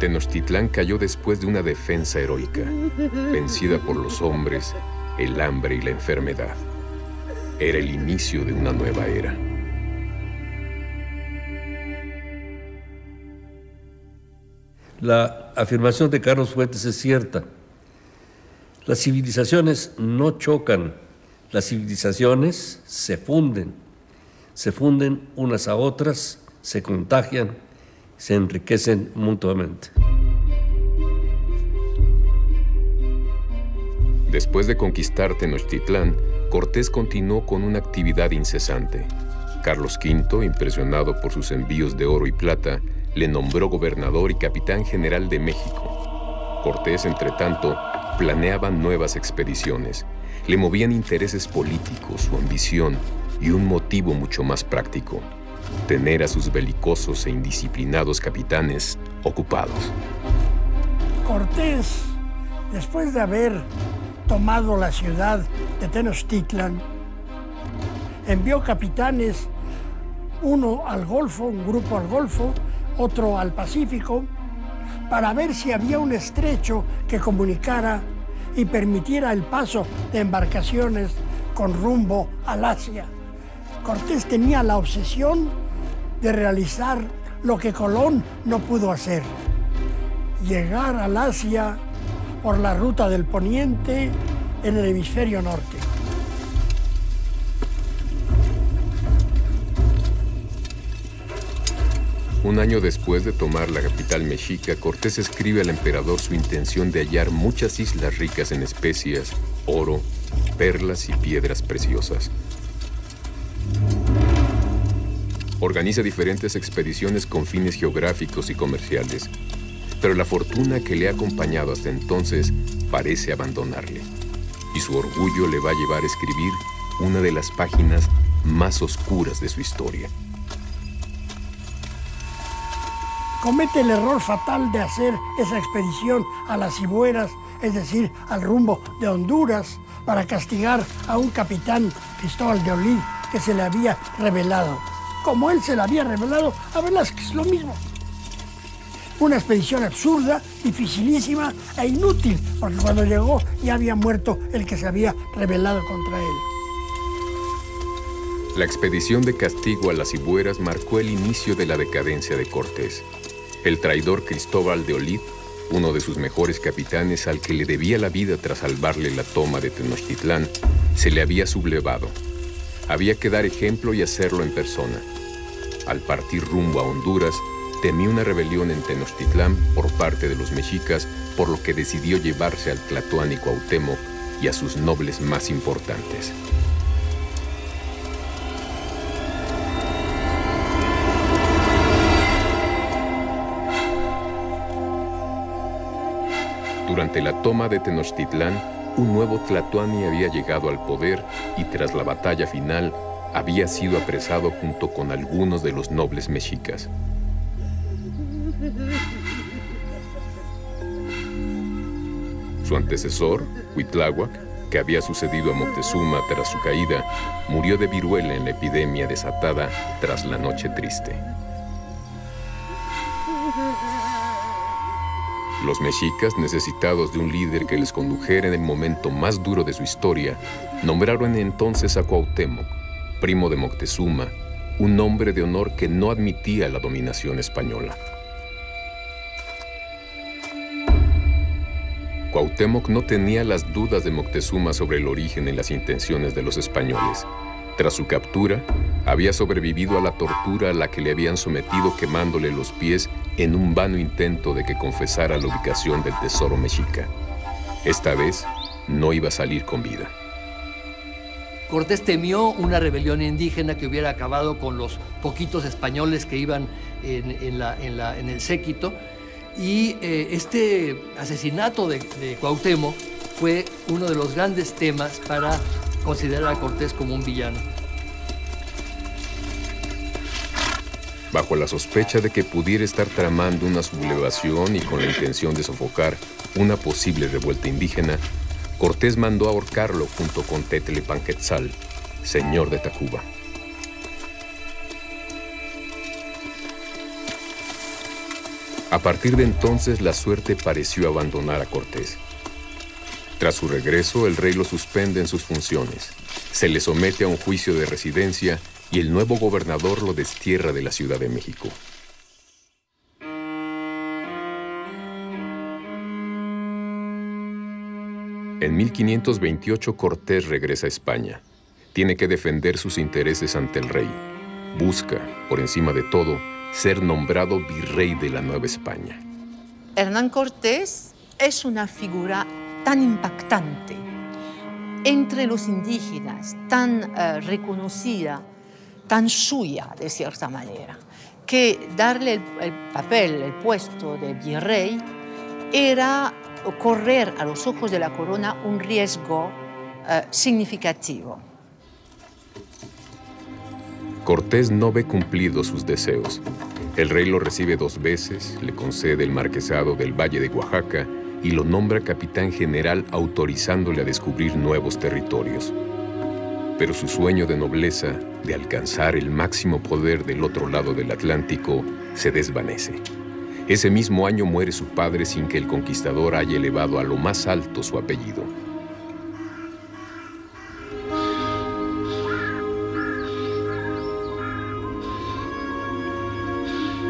Tenochtitlán cayó después de una defensa heroica, vencida por los hombres, el hambre y la enfermedad. Era el inicio de una nueva era. La afirmación de Carlos Fuentes es cierta. Las civilizaciones no chocan, las civilizaciones se funden, se funden unas a otras, se contagian, se enriquecen mutuamente. Después de conquistar Tenochtitlán, Cortés continuó con una actividad incesante. Carlos quinto, impresionado por sus envíos de oro y plata, le nombró gobernador y capitán general de México. Cortés, entre tanto, planeaba nuevas expediciones. Le movían intereses políticos, su ambición y un motivo mucho más práctico: tener a sus belicosos e indisciplinados capitanes ocupados. Cortés, después de haber tomado la ciudad de Tenochtitlán, envió capitanes, uno al Golfo, un grupo al Golfo, otro al Pacífico, para ver si había un estrecho que comunicara y permitiera el paso de embarcaciones con rumbo al Asia. Cortés tenía la obsesión de realizar lo que Colón no pudo hacer: llegar al Asia por la ruta del Poniente en el hemisferio norte. Un año después de tomar la capital mexica, Cortés escribe al emperador su intención de hallar muchas islas ricas en especias, oro, perlas y piedras preciosas. Organiza diferentes expediciones con fines geográficos y comerciales, pero la fortuna que le ha acompañado hasta entonces parece abandonarle, y su orgullo le va a llevar a escribir una de las páginas más oscuras de su historia. Comete el error fatal de hacer esa expedición a las Hibueras, es decir, al rumbo de Honduras, para castigar a un capitán, Cristóbal de Olín, que se le había rebelado. Como él se le había rebelado a Velázquez, lo mismo. Una expedición absurda, dificilísima e inútil, porque cuando llegó ya había muerto el que se había rebelado contra él. La expedición de castigo a las Hibueras marcó el inicio de la decadencia de Cortés. El traidor Cristóbal de Olid, uno de sus mejores capitanes al que le debía la vida tras salvarle la toma de Tenochtitlán, se le había sublevado. Había que dar ejemplo y hacerlo en persona. Al partir rumbo a Honduras, temió una rebelión en Tenochtitlán por parte de los mexicas, por lo que decidió llevarse al Tlatoani y Cuauhtémoc y a sus nobles más importantes. Durante la toma de Tenochtitlán, un nuevo Tlatoani había llegado al poder y tras la batalla final había sido apresado junto con algunos de los nobles mexicas. Su antecesor, Cuitláhuac, que había sucedido a Moctezuma tras su caída, murió de viruela en la epidemia desatada tras la Noche Triste. Los mexicas, necesitados de un líder que les condujera en el momento más duro de su historia, nombraron entonces a Cuauhtémoc, primo de Moctezuma, un hombre de honor que no admitía la dominación española. Cuauhtémoc no tenía las dudas de Moctezuma sobre el origen y las intenciones de los españoles. Tras su captura, había sobrevivido a la tortura a la que le habían sometido quemándole los pies en un vano intento de que confesara la ubicación del tesoro mexica. Esta vez, no iba a salir con vida. Cortés temió una rebelión indígena que hubiera acabado con los poquitos españoles que iban en, en, la, en, la, en el séquito, y eh, este asesinato de, de Cuauhtémoc fue uno de los grandes temas para considerar a Cortés como un villano. Bajo la sospecha de que pudiera estar tramando una sublevación y con la intención de sofocar una posible revuelta indígena, Cortés mandó ahorcarlo junto con Tetlepanquetzal, señor de Tacuba. A partir de entonces, la suerte pareció abandonar a Cortés. Tras su regreso, el rey lo suspende en sus funciones. Se le somete a un juicio de residencia y el nuevo gobernador lo destierra de la Ciudad de México. En mil quinientos veintiocho, Cortés regresa a España. Tiene que defender sus intereses ante el rey. Busca, por encima de todo, ser nombrado virrey de la Nueva España. Hernán Cortés es una figura tan impactante, entre los indígenas, tan uh, reconocida, tan suya, de cierta manera, que darle el, el papel, el puesto de virrey, era correr a los ojos de la corona un riesgo eh, significativo. Cortés no ve cumplidos sus deseos. El rey lo recibe dos veces, le concede el marquesado del Valle de Oaxaca y lo nombra capitán general, autorizándole a descubrir nuevos territorios. Pero su sueño de nobleza, de alcanzar el máximo poder del otro lado del Atlántico, se desvanece. Ese mismo año muere su padre sin que el conquistador haya elevado a lo más alto su apellido.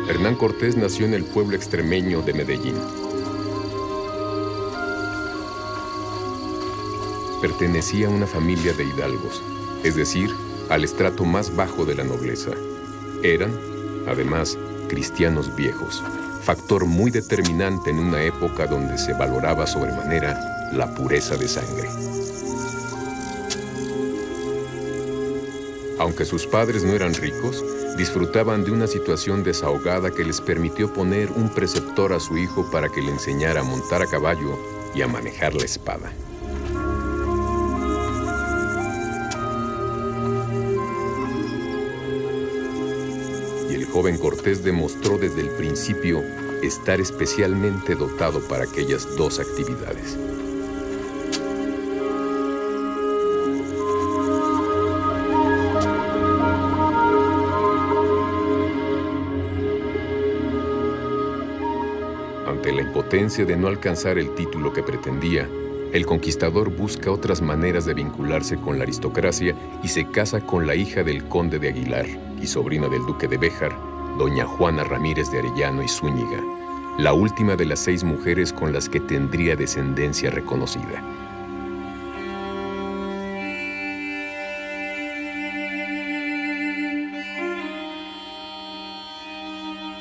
Hernán Cortés nació en el pueblo extremeño de Medellín. Pertenecía a una familia de hidalgos, es decir, al estrato más bajo de la nobleza. Eran, además, cristianos viejos, factor muy determinante en una época donde se valoraba sobremanera la pureza de sangre. Aunque sus padres no eran ricos, disfrutaban de una situación desahogada que les permitió poner un preceptor a su hijo para que le enseñara a montar a caballo y a manejar la espada. Y el joven Cortés demostró desde el principio estar especialmente dotado para aquellas dos actividades. De no alcanzar el título que pretendía, el conquistador busca otras maneras de vincularse con la aristocracia y se casa con la hija del conde de Aguilar y sobrina del duque de Béjar, doña Juana Ramírez de Arellano y Zúñiga, la última de las seis mujeres con las que tendría descendencia reconocida.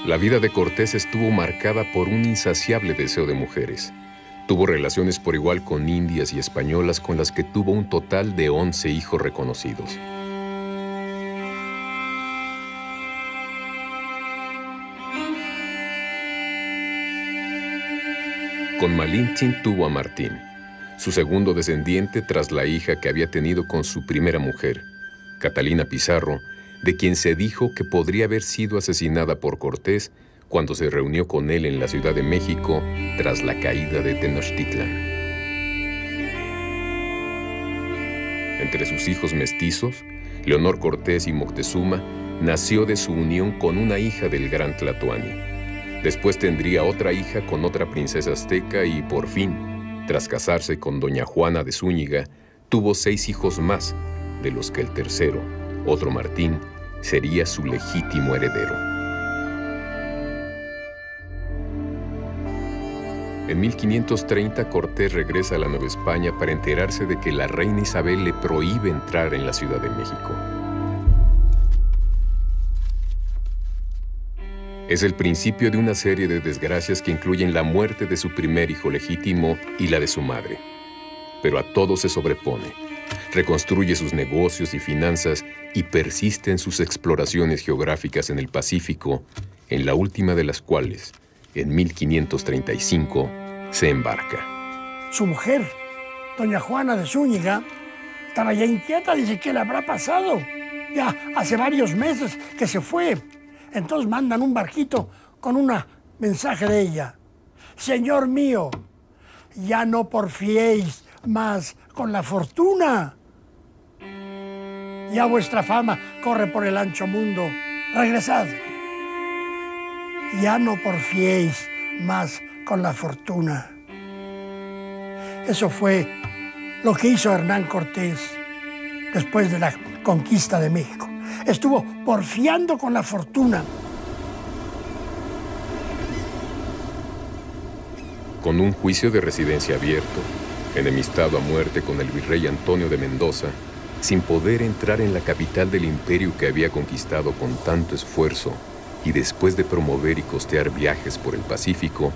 La vida de Cortés estuvo marcada por un insaciable deseo de mujeres. Tuvo relaciones por igual con indias y españolas con las que tuvo un total de once hijos reconocidos. Con Malintzin tuvo a Martín, su segundo descendiente tras la hija que había tenido con su primera mujer, Catalina Pizarro, de quien se dijo que podría haber sido asesinada por Cortés cuando se reunió con él en la Ciudad de México tras la caída de Tenochtitlán. Entre sus hijos mestizos, Leonor Cortés y Moctezuma, nació de su unión con una hija del gran Tlatoani. Después tendría otra hija con otra princesa azteca y, por fin, tras casarse con doña Juana de Zúñiga, tuvo seis hijos más, de los que el tercero, otro Martín, sería su legítimo heredero. En mil quinientos treinta, Cortés regresa a la Nueva España para enterarse de que la reina Isabel le prohíbe entrar en la Ciudad de México. Es el principio de una serie de desgracias que incluyen la muerte de su primer hijo legítimo y la de su madre. Pero a todo se sobrepone. Reconstruye sus negocios y finanzas y persiste en sus exploraciones geográficas en el Pacífico, en la última de las cuales, en mil quinientos treinta y cinco, se embarca. Su mujer, doña Juana de Zúñiga, estaba ya inquieta, dice, ¿qué le habrá pasado? Ya hace varios meses que se fue. Entonces mandan un barquito con un mensaje de ella. Señor mío, ya no porfiéis más con la fortuna. Ya vuestra fama corre por el ancho mundo. Regresad. Ya no porfiéis más con la fortuna. Eso fue lo que hizo Hernán Cortés después de la conquista de México. Estuvo porfiando con la fortuna. Con un juicio de residencia abierto, enemistado a muerte con el virrey Antonio de Mendoza, sin poder entrar en la capital del imperio que había conquistado con tanto esfuerzo, y después de promover y costear viajes por el Pacífico,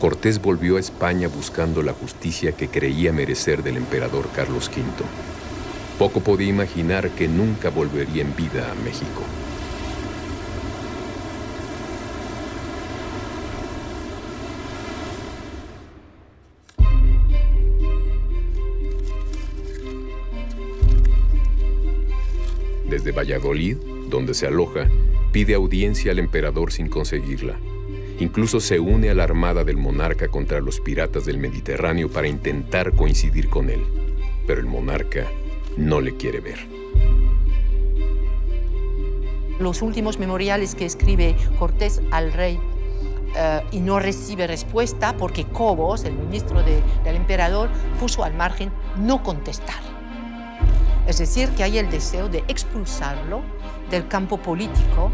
Cortés volvió a España buscando la justicia que creía merecer del emperador Carlos quinto. Poco podía imaginar que nunca volvería en vida a México. Desde Valladolid, donde se aloja, pide audiencia al emperador sin conseguirla. Incluso se une a la armada del monarca contra los piratas del Mediterráneo para intentar coincidir con él. Pero el monarca no le quiere ver. Los últimos memoriales que escribe Cortés al rey eh, y no recibe respuesta porque Cobos, el ministro de, del emperador, puso al margen no contestar. Es decir, que hay el deseo de expulsarlo del campo político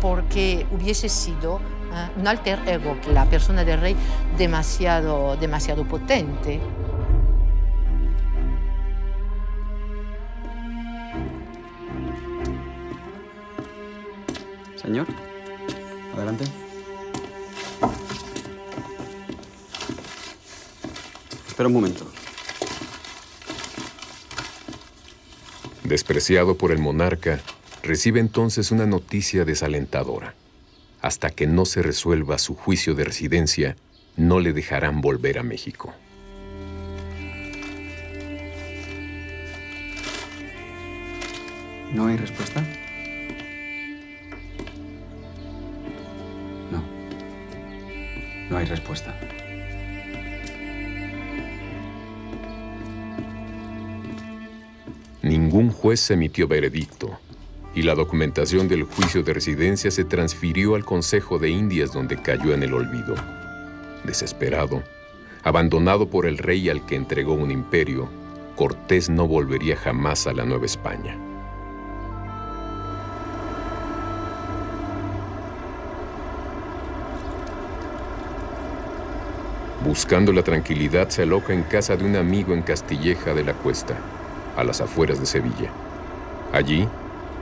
porque hubiese sido uh, un alter ego, la persona del rey, demasiado, demasiado potente. Señor, Adelante. Espera un momento. Despreciado por el monarca, recibe entonces una noticia desalentadora. Hasta que no se resuelva su juicio de residencia, no le dejarán volver a México. ¿No hay respuesta? No. No hay respuesta. Ningún juez emitió veredicto y la documentación del juicio de residencia se transfirió al Consejo de Indias, donde cayó en el olvido. Desesperado, abandonado por el rey al que entregó un imperio, Cortés no volvería jamás a la Nueva España. Buscando la tranquilidad, se aloja en casa de un amigo en Castilleja de la Cuesta, a las afueras de Sevilla. Allí,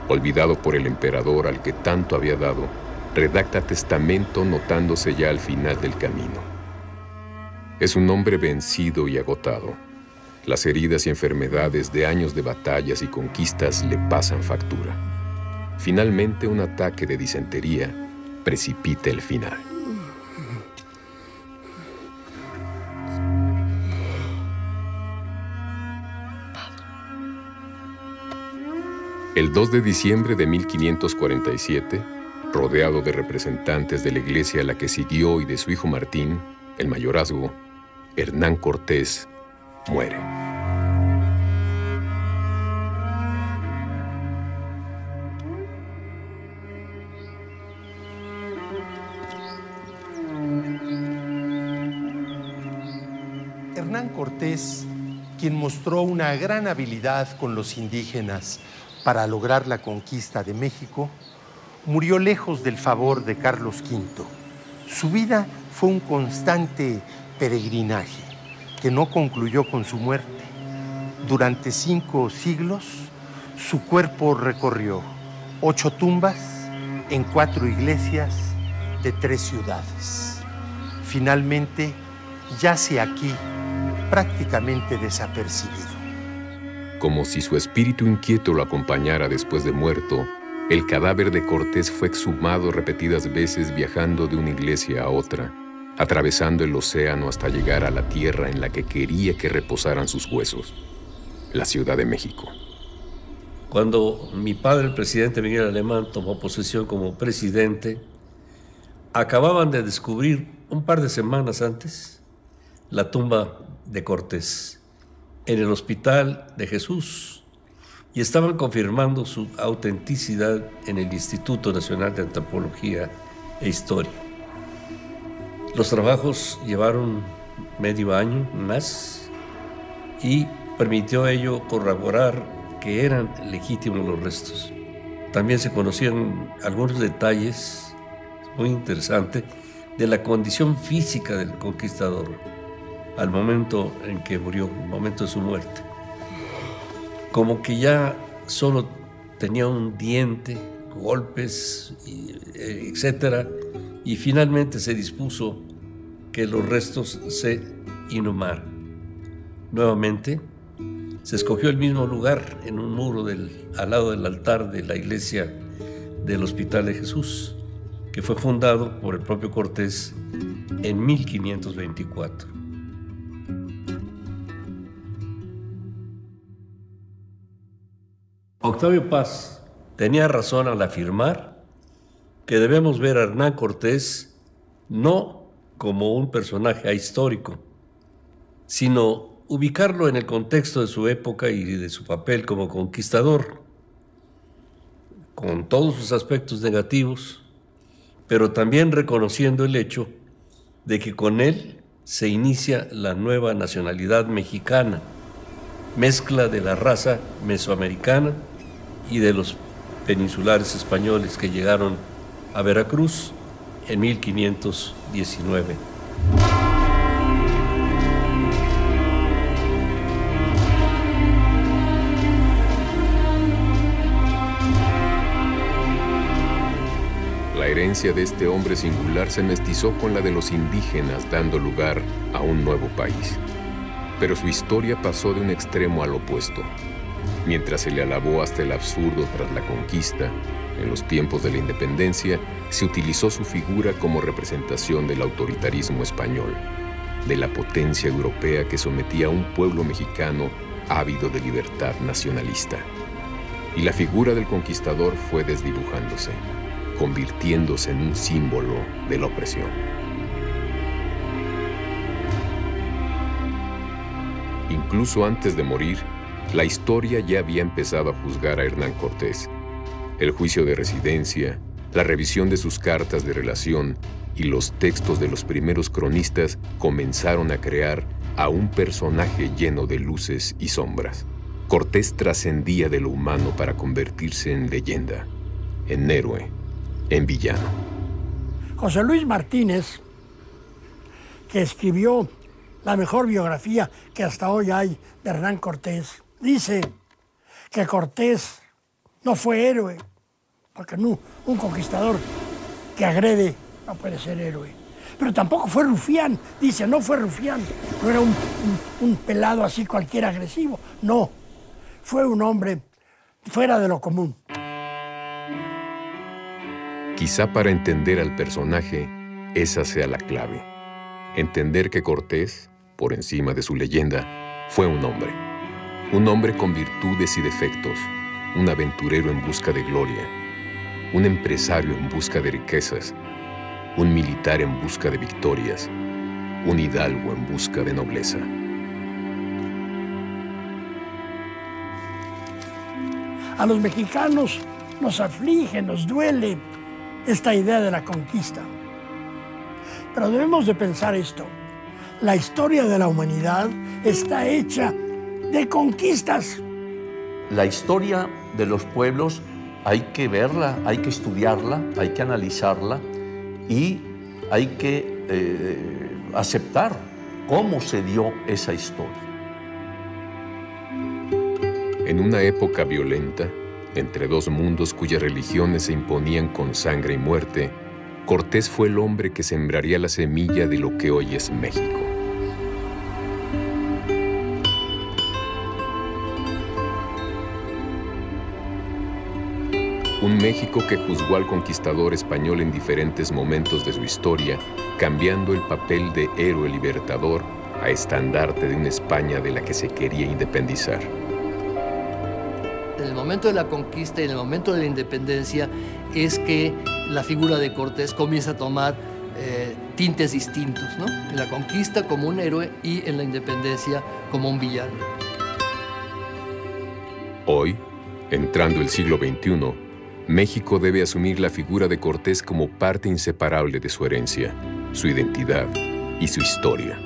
olvidado por el emperador al que tanto había dado, redacta testamento notándose ya al final del camino. Es un hombre vencido y agotado. Las heridas y enfermedades de años de batallas y conquistas le pasan factura. Finalmente, un ataque de disentería precipita el final. El dos de diciembre de mil quinientos cuarenta y siete, rodeado de representantes de la iglesia a la que siguió y de su hijo Martín, el mayorazgo, Hernán Cortés muere. Hernán Cortés, quien mostró una gran habilidad con los indígenas para lograr la conquista de México, murió lejos del favor de Carlos quinto. Su vida fue un constante peregrinaje que no concluyó con su muerte. Durante cinco siglos, su cuerpo recorrió ocho tumbas en cuatro iglesias de tres ciudades. Finalmente, yace aquí prácticamente desapercibido. Como si su espíritu inquieto lo acompañara después de muerto, el cadáver de Cortés fue exhumado repetidas veces viajando de una iglesia a otra, atravesando el océano hasta llegar a la tierra en la que quería que reposaran sus huesos, la Ciudad de México. Cuando mi padre, el presidente Miguel Alemán, tomó posesión como presidente, acababan de descubrir, un par de semanas antes, la tumba de Cortés en el Hospital de Jesús, y estaban confirmando su autenticidad en el Instituto Nacional de Antropología e Historia. Los trabajos llevaron medio año más y permitió ello corroborar que eran legítimos los restos. También se conocían algunos detalles muy interesantes de la condición física del conquistador al momento en que murió, al momento de su muerte. Como que ya solo tenía un diente, golpes, etcétera, y finalmente se dispuso que los restos se inhumaran. Nuevamente, se escogió el mismo lugar, en un muro del, al lado del altar de la iglesia del Hospital de Jesús, que fue fundado por el propio Cortés en mil quinientos veinticuatro. Octavio Paz tenía razón al afirmar que debemos ver a Hernán Cortés no como un personaje ahistórico, sino ubicarlo en el contexto de su época y de su papel como conquistador, con todos sus aspectos negativos, pero también reconociendo el hecho de que con él se inicia la nueva nacionalidad mexicana, mezcla de la raza mesoamericana y de los peninsulares españoles que llegaron a Veracruz en mil quinientos diecinueve. La presencia de este hombre singular se mestizó con la de los indígenas, dando lugar a un nuevo país. Pero su historia pasó de un extremo al opuesto. Mientras se le alabó hasta el absurdo tras la conquista, en los tiempos de la independencia, se utilizó su figura como representación del autoritarismo español, de la potencia europea que sometía a un pueblo mexicano ávido de libertad nacionalista. Y la figura del conquistador fue desdibujándose, convirtiéndose en un símbolo de la opresión. Incluso antes de morir, la historia ya había empezado a juzgar a Hernán Cortés. El juicio de residencia, la revisión de sus cartas de relación y los textos de los primeros cronistas comenzaron a crear a un personaje lleno de luces y sombras. Cortés trascendía de lo humano para convertirse en leyenda, en héroe, en villano. José Luis Martínez, que escribió la mejor biografía que hasta hoy hay de Hernán Cortés, dice que Cortés no fue héroe, porque no, un conquistador que agrede no puede ser héroe. Pero tampoco fue rufián, dice, no fue rufián, no era un, un, un pelado así cualquier agresivo, no. Fue un hombre fuera de lo común. Quizá para entender al personaje, esa sea la clave. Entender que Cortés, por encima de su leyenda, fue un hombre. Un hombre con virtudes y defectos. Un aventurero en busca de gloria. Un empresario en busca de riquezas. Un militar en busca de victorias. Un hidalgo en busca de nobleza. A los mexicanos nos aflige, nos duele esta idea de la conquista. Pero debemos de pensar esto. La historia de la humanidad está hecha de conquistas. La historia de los pueblos hay que verla, hay que estudiarla, hay que analizarla y hay que eh, aceptar cómo se dio esa historia. En una época violenta, entre dos mundos cuyas religiones se imponían con sangre y muerte, Cortés fue el hombre que sembraría la semilla de lo que hoy es México. Un México que juzgó al conquistador español en diferentes momentos de su historia, cambiando el papel de héroe libertador a estandarte de una España de la que se quería independizar. En el momento de la conquista y en el momento de la independencia es que la figura de Cortés comienza a tomar eh, tintes distintos, ¿no? En la conquista como un héroe y en la independencia como un villano. Hoy, entrando el siglo veintiuno, México debe asumir la figura de Cortés como parte inseparable de su herencia, su identidad y su historia.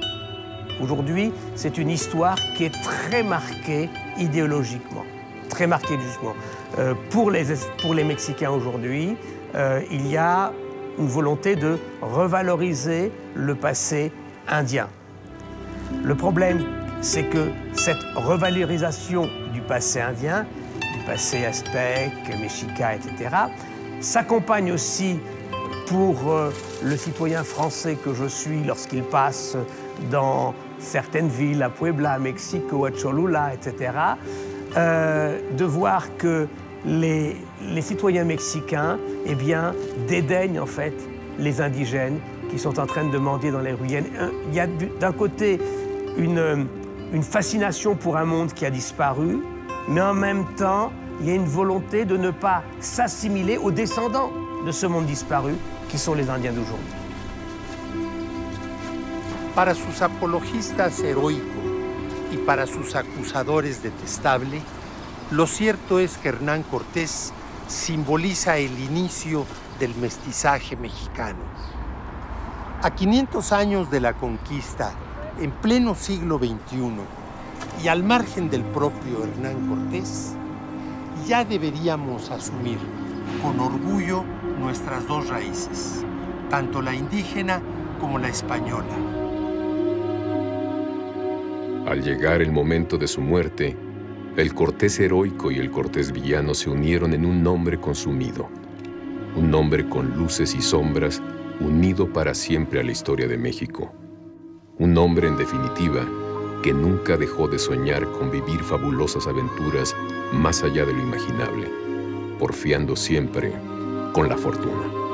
Aujourd'hui, c'est une histoire qui est très marquée idéologiquement. Très marqué justement. Euh, pour, les, pour les Mexicains aujourd'hui, euh, il y a une volonté de revaloriser le passé indien. Le problème, c'est que cette revalorisation du passé indien, du passé aztèque, mexica, et cetera, s'accompagne aussi pour euh, le citoyen français que je suis lorsqu'il passe dans certaines villes, à Puebla, à Mexico, à Cholula, et cetera, Euh, de voir que les, les citoyens mexicains, eh bien, dédaignent en fait les indigènes qui sont en train de mendier dans les ruines. Il y a d'un côté une, une fascination pour un monde qui a disparu, mais en même temps, il y a une volonté de ne pas s'assimiler aux descendants de ce monde disparu, qui sont les Indiens d'aujourd'hui. Para sus apologistas heroicos, y para sus acusadores detestable, lo cierto es que Hernán Cortés simboliza el inicio del mestizaje mexicano. A quinientos años de la conquista, en pleno siglo veintiuno, y al margen del propio Hernán Cortés, ya deberíamos asumir con orgullo nuestras dos raíces, tanto la indígena como la española. Al llegar el momento de su muerte, el Cortés heroico y el Cortés villano se unieron en un nombre consumido, un hombre con luces y sombras unido para siempre a la historia de México. Un hombre, en definitiva, que nunca dejó de soñar con vivir fabulosas aventuras más allá de lo imaginable, porfiando siempre con la fortuna.